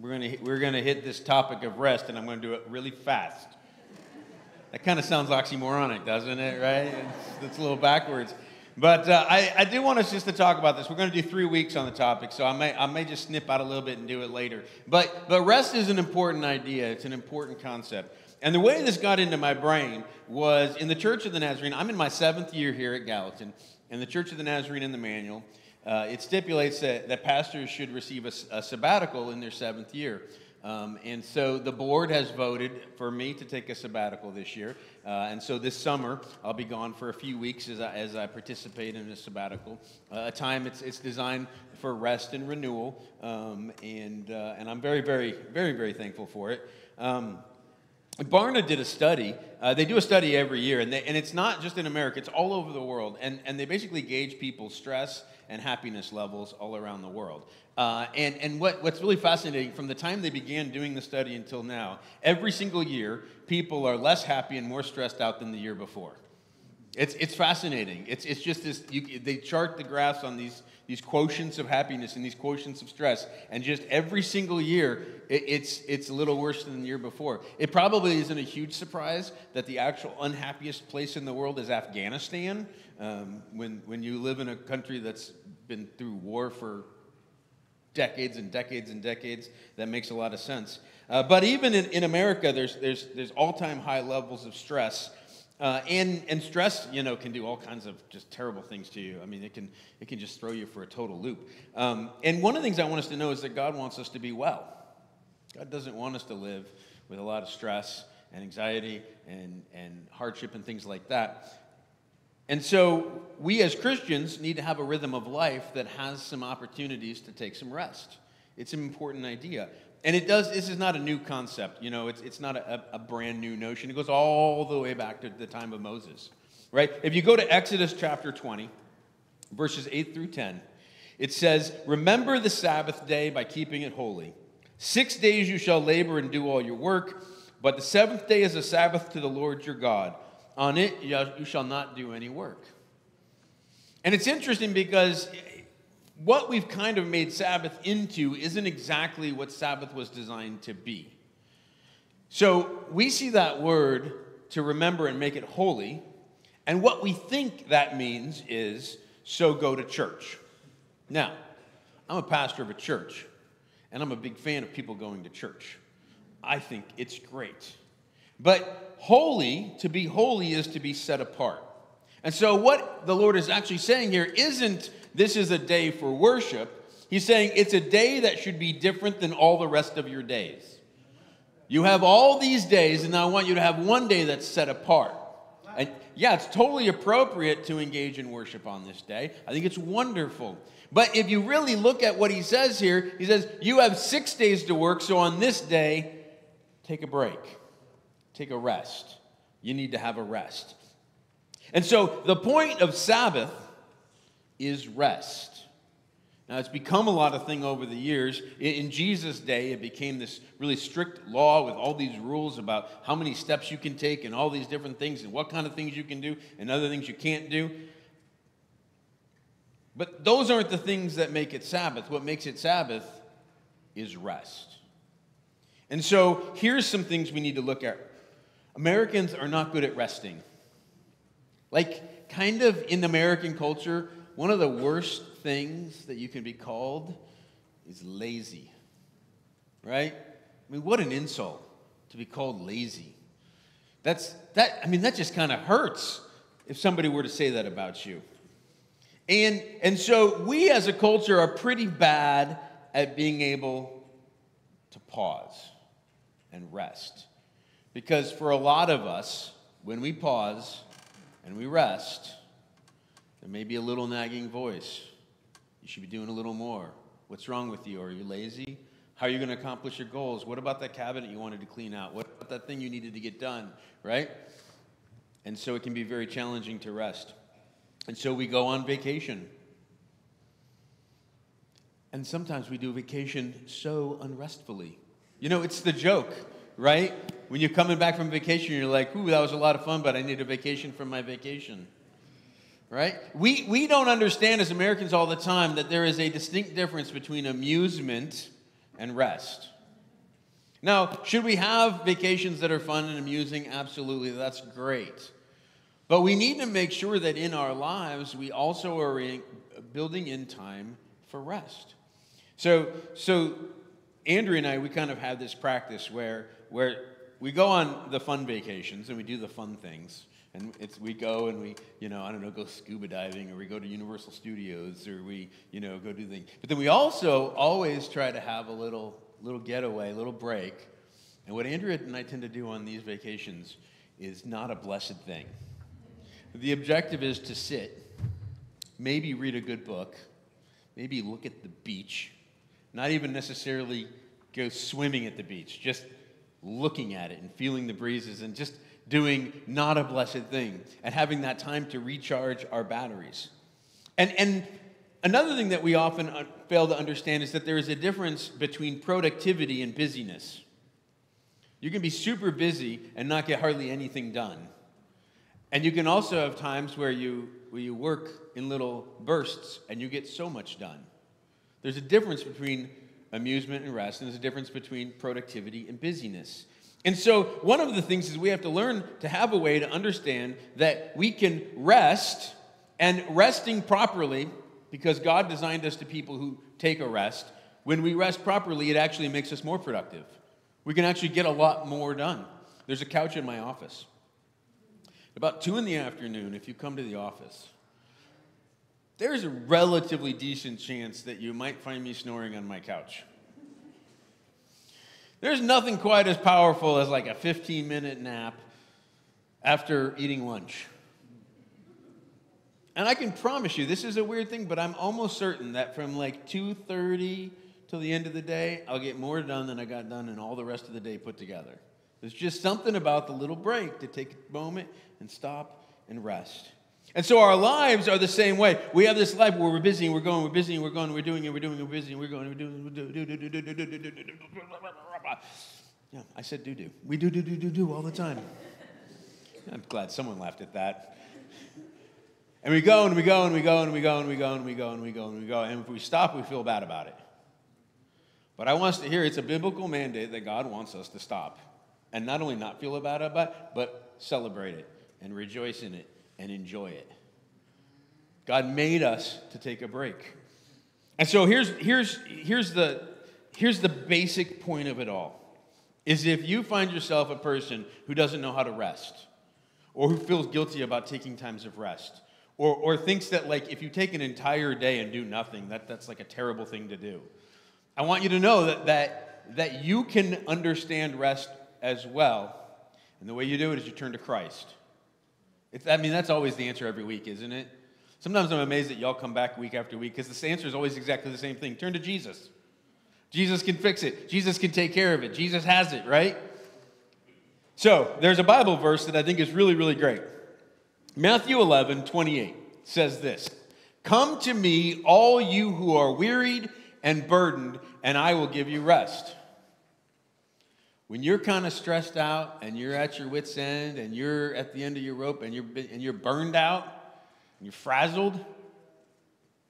we're gonna we're gonna hit this topic of rest, and I'm gonna do it really fast. That kind of sounds oxymoronic, doesn't it? Right? It's, it's a little backwards. But uh, I, I do want us just to talk about this. We're going to do three weeks on the topic, so I may I may just snip out a little bit and do it later. But, but rest is an important idea. It's an important concept. And the way this got into my brain was in the Church of the Nazarene. I'm in my seventh year here at Gallatin, and the Church of the Nazarene in the manual, uh, it stipulates that, that pastors should receive a, a sabbatical in their seventh year. Um, and so the board has voted for me to take a sabbatical this year. Uh, and so this summer, I'll be gone for a few weeks as I, as I participate in a sabbatical, uh, a time it's, it's designed for rest and renewal. Um, and, uh, and I'm very, very, very, very thankful for it. Um, Barna did a study. Uh, they do a study every year, and, they, and it's not just in America. It's all over the world, and, and they basically gauge people's stress and happiness levels all around the world. Uh, and and what, what's really fascinating, from the time they began doing the study until now, every single year, people are less happy and more stressed out than the year before. It's, it's fascinating. It's, it's just this, you, they chart the graphs on these, these quotients of happiness and these quotients of stress, and just every single year, it, it's, it's a little worse than the year before. It probably isn't a huge surprise that the actual unhappiest place in the world is Afghanistan, um, when, when you live in a country that's been through war for decades and decades and decades. That makes a lot of sense. Uh, but even in, in America, there's, there's, there's all-time high levels of stress. Uh, and, and stress, you know, can do all kinds of just terrible things to you. I mean, it can, it can just throw you for a total loop. Um, and one of the things I want us to know is that God wants us to be well. God doesn't want us to live with a lot of stress and anxiety and, and hardship and things like that. And so we as Christians need to have a rhythm of life that has some opportunities to take some rest. It's an important idea. And it does, this is not a new concept, you know, it's, it's not a, a brand new notion. It goes all the way back to the time of Moses, right? If you go to Exodus chapter twenty, verses eight through ten, it says, "Remember the Sabbath day by keeping it holy. Six days you shall labor and do all your work, but the seventh day is a Sabbath to the Lord your God. On it you shall not do any work." And it's interesting because what we've kind of made Sabbath into isn't exactly what Sabbath was designed to be. So we see that word to remember and make it holy, and what we think that means is, so go to church. Now, I'm a pastor of a church, and I'm a big fan of people going to church. I think it's great. But holy, to be holy, is to be set apart. And so what the Lord is actually saying here isn't this is a day for worship. He's saying it's a day that should be different than all the rest of your days. You have all these days, and I want you to have one day that's set apart. And yeah, it's totally appropriate to engage in worship on this day. I think it's wonderful. But if you really look at what he says here, he says, you have six days to work, so on this day, take a break. Take a rest. You need to have a rest. And so the point of Sabbath is rest. Now, it's become a lot of thing over the years. In Jesus' day, it became this really strict law with all these rules about how many steps you can take and all these different things and what kind of things you can do and other things you can't do. But those aren't the things that make it Sabbath. What makes it Sabbath is rest. And so here's some things we need to look at. Americans are not good at resting. Like, kind of in American culture, one of the worst things that you can be called is lazy, right? I mean, what an insult to be called lazy. That's, that, I mean, that just kind of hurts if somebody were to say that about you. And, and so we as a culture are pretty bad at being able to pause and rest. Because for a lot of us, when we pause and we rest, there may be a little nagging voice. You should be doing a little more. What's wrong with you? Are you lazy? How are you going to accomplish your goals? What about that cabinet you wanted to clean out? What about that thing you needed to get done, right? And so it can be very challenging to rest. And so we go on vacation. And sometimes we do vacation so unrestfully. You know, it's the joke, right? When you're coming back from vacation, you're like, ooh, that was a lot of fun, but I need a vacation from my vacation. Right? We, we don't understand as Americans all the time that there is a distinct difference between amusement and rest. Now, should we have vacations that are fun and amusing? Absolutely, that's great. But we need to make sure that in our lives, we also are in, building in time for rest. So, so Andrea and I, we kind of have this practice where, where we go on the fun vacations and we do the fun things. And it's, we go and we, you know, I don't know, go scuba diving, or we go to Universal Studios, or we, you know, go do things. But then we also always try to have a little little getaway, a little break. And what Andrea and I tend to do on these vacations is not a blessed thing. The objective is to sit, maybe read a good book, maybe look at the beach, not even necessarily go swimming at the beach, just looking at it and feeling the breezes and just doing not a blessed thing, and having that time to recharge our batteries. And, and another thing that we often fail to understand is that there is a difference between productivity and busyness. You can be super busy and not get hardly anything done. And you can also have times where you, where you work in little bursts and you get so much done. There's a difference between amusement and rest, and there's a difference between productivity and busyness. And so one of the things is we have to learn to have a way to understand that we can rest, and resting properly, because God designed us to people who take a rest, when we rest properly, it actually makes us more productive. We can actually get a lot more done. There's a couch in my office. About two in the afternoon, if you come to the office, there's a relatively decent chance that you might find me snoring on my couch. There's nothing quite as powerful as like a fifteen-minute nap after eating lunch. And I can promise you, this is a weird thing, but I'm almost certain that from like two thirty till the end of the day, I'll get more done than I got done in all the rest of the day put together. There's just something about the little break to take a moment and stop and rest. And so our lives are the same way. We have this life where we're busy and we're going, we're busy and we're going, we're doing and we're doing and we're busy and we're going, we're doing, we're doing. Yeah, I said do do. We do do do do do all the time. I'm glad someone laughed at that. And we go, and we go, and we go, and we go, and we go, and we go, and we go, and we go. And if we stop, we feel bad about it. But I want us to hear it's a biblical mandate that God wants us to stop. And not only not feel bad about it, but celebrate it and rejoice in it and enjoy it. God made us to take a break. And so here's here's here's the here's the basic point of it all. Is if you find yourself a person who doesn't know how to rest, or who feels guilty about taking times of rest, or or thinks that, like, if you take an entire day and do nothing, that, that's like a terrible thing to do. I want you to know that that that you can understand rest as well. And the way you do it is you turn to Christ. It's, I mean, that's always the answer every week, isn't it? Sometimes I'm amazed that y'all come back week after week, because the answer is always exactly the same thing. Turn to Jesus. Jesus can fix it. Jesus can take care of it. Jesus has it, right? So there's a Bible verse that I think is really, really great. Matthew eleven twenty-eight says this: "Come to me, all you who are wearied and burdened, and I will give you rest." When you're kind of stressed out and you're at your wit's end and you're at the end of your rope and you're and you're burned out and you're frazzled,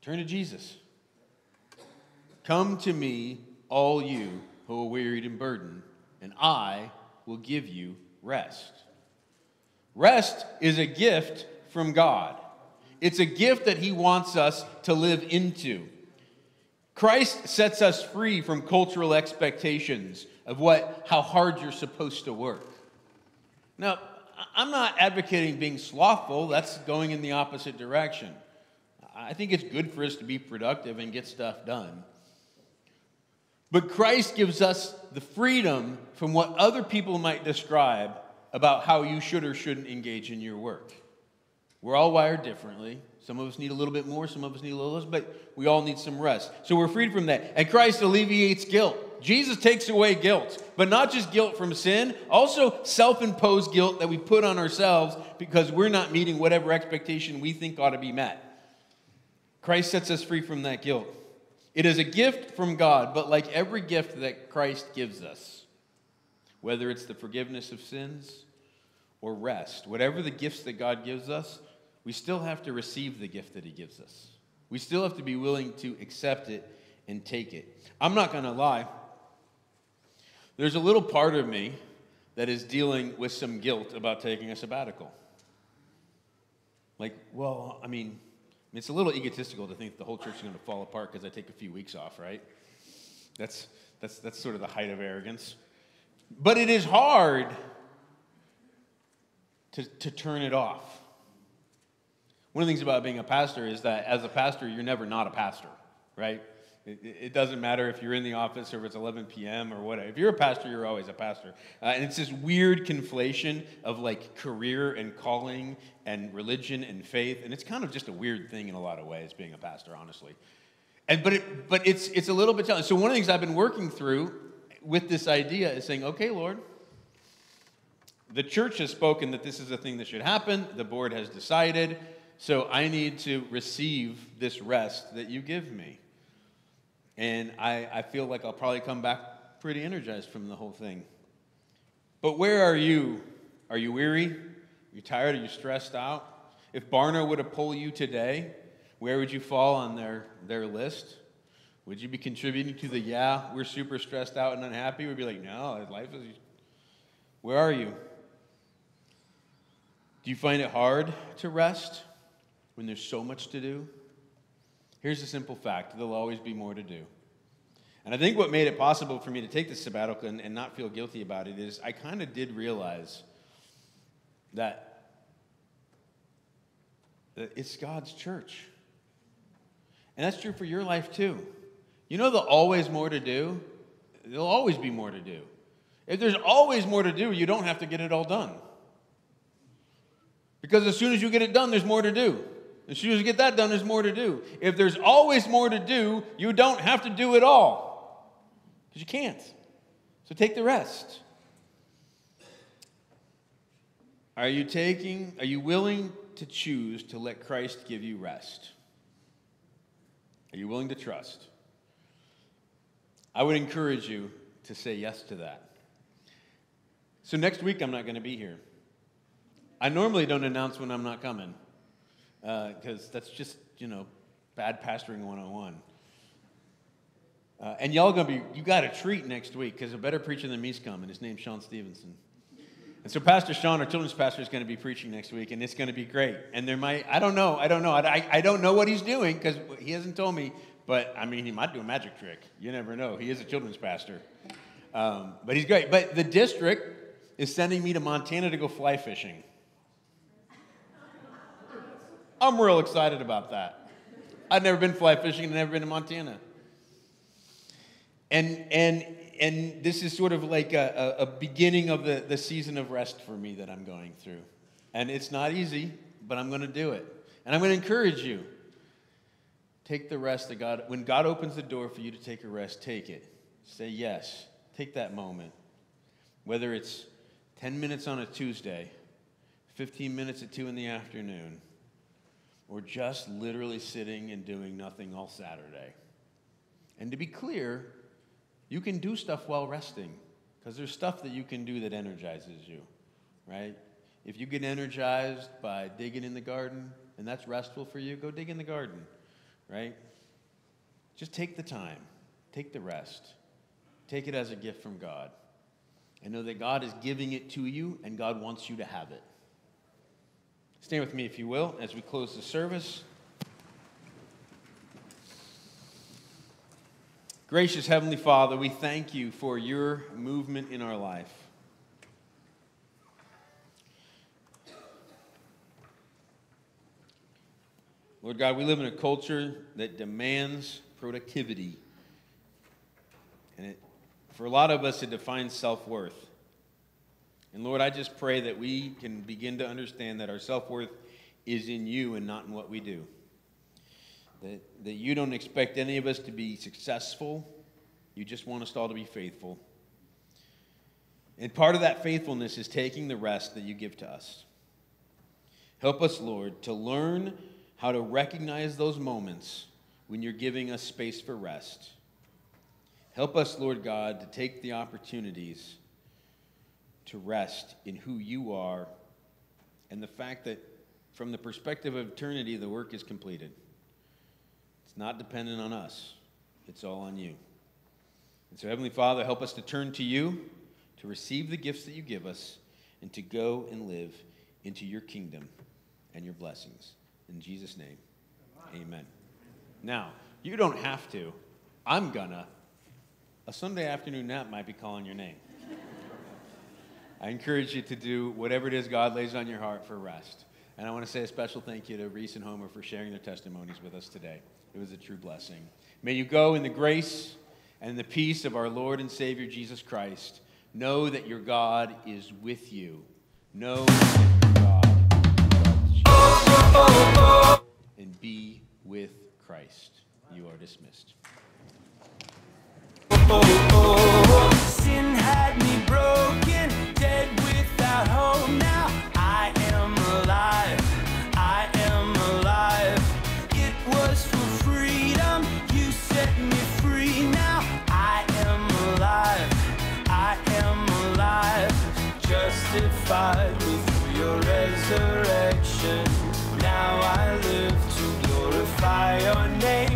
turn to Jesus. "Come to me, all you who are wearied and burdened, and I will give you rest." Rest is a gift from God. It's a gift that He wants us to live into. Christ sets us free from cultural expectations of what, how hard you're supposed to work. Now, I'm not advocating being slothful. That's going in the opposite direction. I think it's good for us to be productive and get stuff done. But Christ gives us the freedom from what other people might describe about how you should or shouldn't engage in your work. We're all wired differently. Some of us need a little bit more, some of us need a little less, but we all need some rest. So we're freed from that. And Christ alleviates guilt. Jesus takes away guilt, but not just guilt from sin, also self-imposed guilt that we put on ourselves because we're not meeting whatever expectation we think ought to be met. Christ sets us free from that guilt. It is a gift from God, but like every gift that Christ gives us, whether it's the forgiveness of sins or rest, whatever the gifts that God gives us, we still have to receive the gift that He gives us. We still have to be willing to accept it and take it. I'm not going to lie. There's a little part of me that is dealing with some guilt about taking a sabbatical. Like, well, I mean, it's a little egotistical to think the whole church is going to fall apart because I take a few weeks off, right? That's, that's, that's sort of the height of arrogance. But it is hard to, to turn it off. One of the things about being a pastor is that as a pastor, you're never not a pastor, right? It, it doesn't matter if you're in the office or if it's eleven p.m. or whatever. If you're a pastor, you're always a pastor. Uh, and it's this weird conflation of like career and calling and religion and faith. And it's kind of just a weird thing in a lot of ways, being a pastor, honestly. And but it, but it's it's a little bit challenging. So one of the things I've been working through with this idea is saying, okay, Lord, the church has spoken that this is a thing that should happen. The board has decided. So I need to receive this rest that you give me. And I, I feel like I'll probably come back pretty energized from the whole thing. But where are you? Are you weary? Are you tired? Are you stressed out? If Barna were to poll you today, where would you fall on their, their list? Would you be contributing to the, yeah, we're super stressed out and unhappy? We'd be like, no, life is... Where are you? Do you find it hard to rest when there's so much to do? Here's the simple fact: there'll always be more to do. And I think what made it possible for me to take this sabbatical and, and not feel guilty about it is I kind of did realize that, that it's God's church. And that's true for your life too. You know, there'll always more to do. There'll always be more to do. If there's always more to do, you don't have to get it all done. Because as soon as you get it done, there's more to do. As soon as you get that done, there's more to do. If there's always more to do, you don't have to do it all. Because you can't. So take the rest. Are you taking, are you willing to choose to let Christ give you rest? Are you willing to trust? I would encourage you to say yes to that. So next week I'm not going to be here. I normally don't announce when I'm not coming. because uh, that's just, you know, bad pastoring one oh one. Uh, and y'all going to be, you got a treat next week because a better preacher than me's coming. His name's Shawn Stevenson. And so Pastor Shawn, our children's pastor, is going to be preaching next week, and it's going to be great. And there might, I don't know, I don't know. I, I don't know what he's doing because he hasn't told me, but, I mean, he might do a magic trick. You never know. He is a children's pastor. Um, but he's great. But the district is sending me to Montana to go fly fishing. I'm real excited about that. I've never been fly fishing and never been to Montana. And and and this is sort of like a, a beginning of the, the season of rest for me that I'm going through. And it's not easy, but I'm going to do it. And I'm going to encourage you. Take the rest that God, when God opens the door for you to take a rest, take it. Say yes. Take that moment. Whether it's ten minutes on a Tuesday, fifteen minutes at two in the afternoon, or just literally sitting and doing nothing all Saturday. And to be clear, you can do stuff while resting, because there's stuff that you can do that energizes you, right? If you get energized by digging in the garden, and that's restful for you, go dig in the garden, right? Just take the time. Take the rest. Take it as a gift from God. And know that God is giving it to you, and God wants you to have it. Stand with me, if you will, as we close the service. Gracious Heavenly Father, we thank you for your movement in our life. Lord God, we live in a culture that demands productivity. And it, for a lot of us, it defines self-worth. And Lord, I just pray that we can begin to understand that our self-worth is in you and not in what we do. That, that you don't expect any of us to be successful. You just want us all to be faithful. And part of that faithfulness is taking the rest that you give to us. Help us, Lord, to learn how to recognize those moments when you're giving us space for rest. Help us, Lord God, to take the opportunities to rest in who you are and the fact that from the perspective of eternity, the work is completed. Not dependent on us. It's all on you. And so, Heavenly Father, help us to turn to you, to receive the gifts that you give us, and to go and live into your kingdom and your blessings. In Jesus' name, amen. Now, you don't have to. I'm gonna. A Sunday afternoon nap might be calling your name. I encourage you to do whatever it is God lays on your heart for rest. And I want to say a special thank you to Reese and Homer for sharing their testimonies with us today. It was a true blessing. May you go in the grace and the peace of our Lord and Savior Jesus Christ. Know that your God is with you. Know that your God loves you. And be with Christ. You are dismissed. Sin had me broken, dead without hope. Now I am alive. I am alive. It was for freedom. You set me free. Now I am alive. I am alive. Justified with your resurrection. Now I live to glorify your name.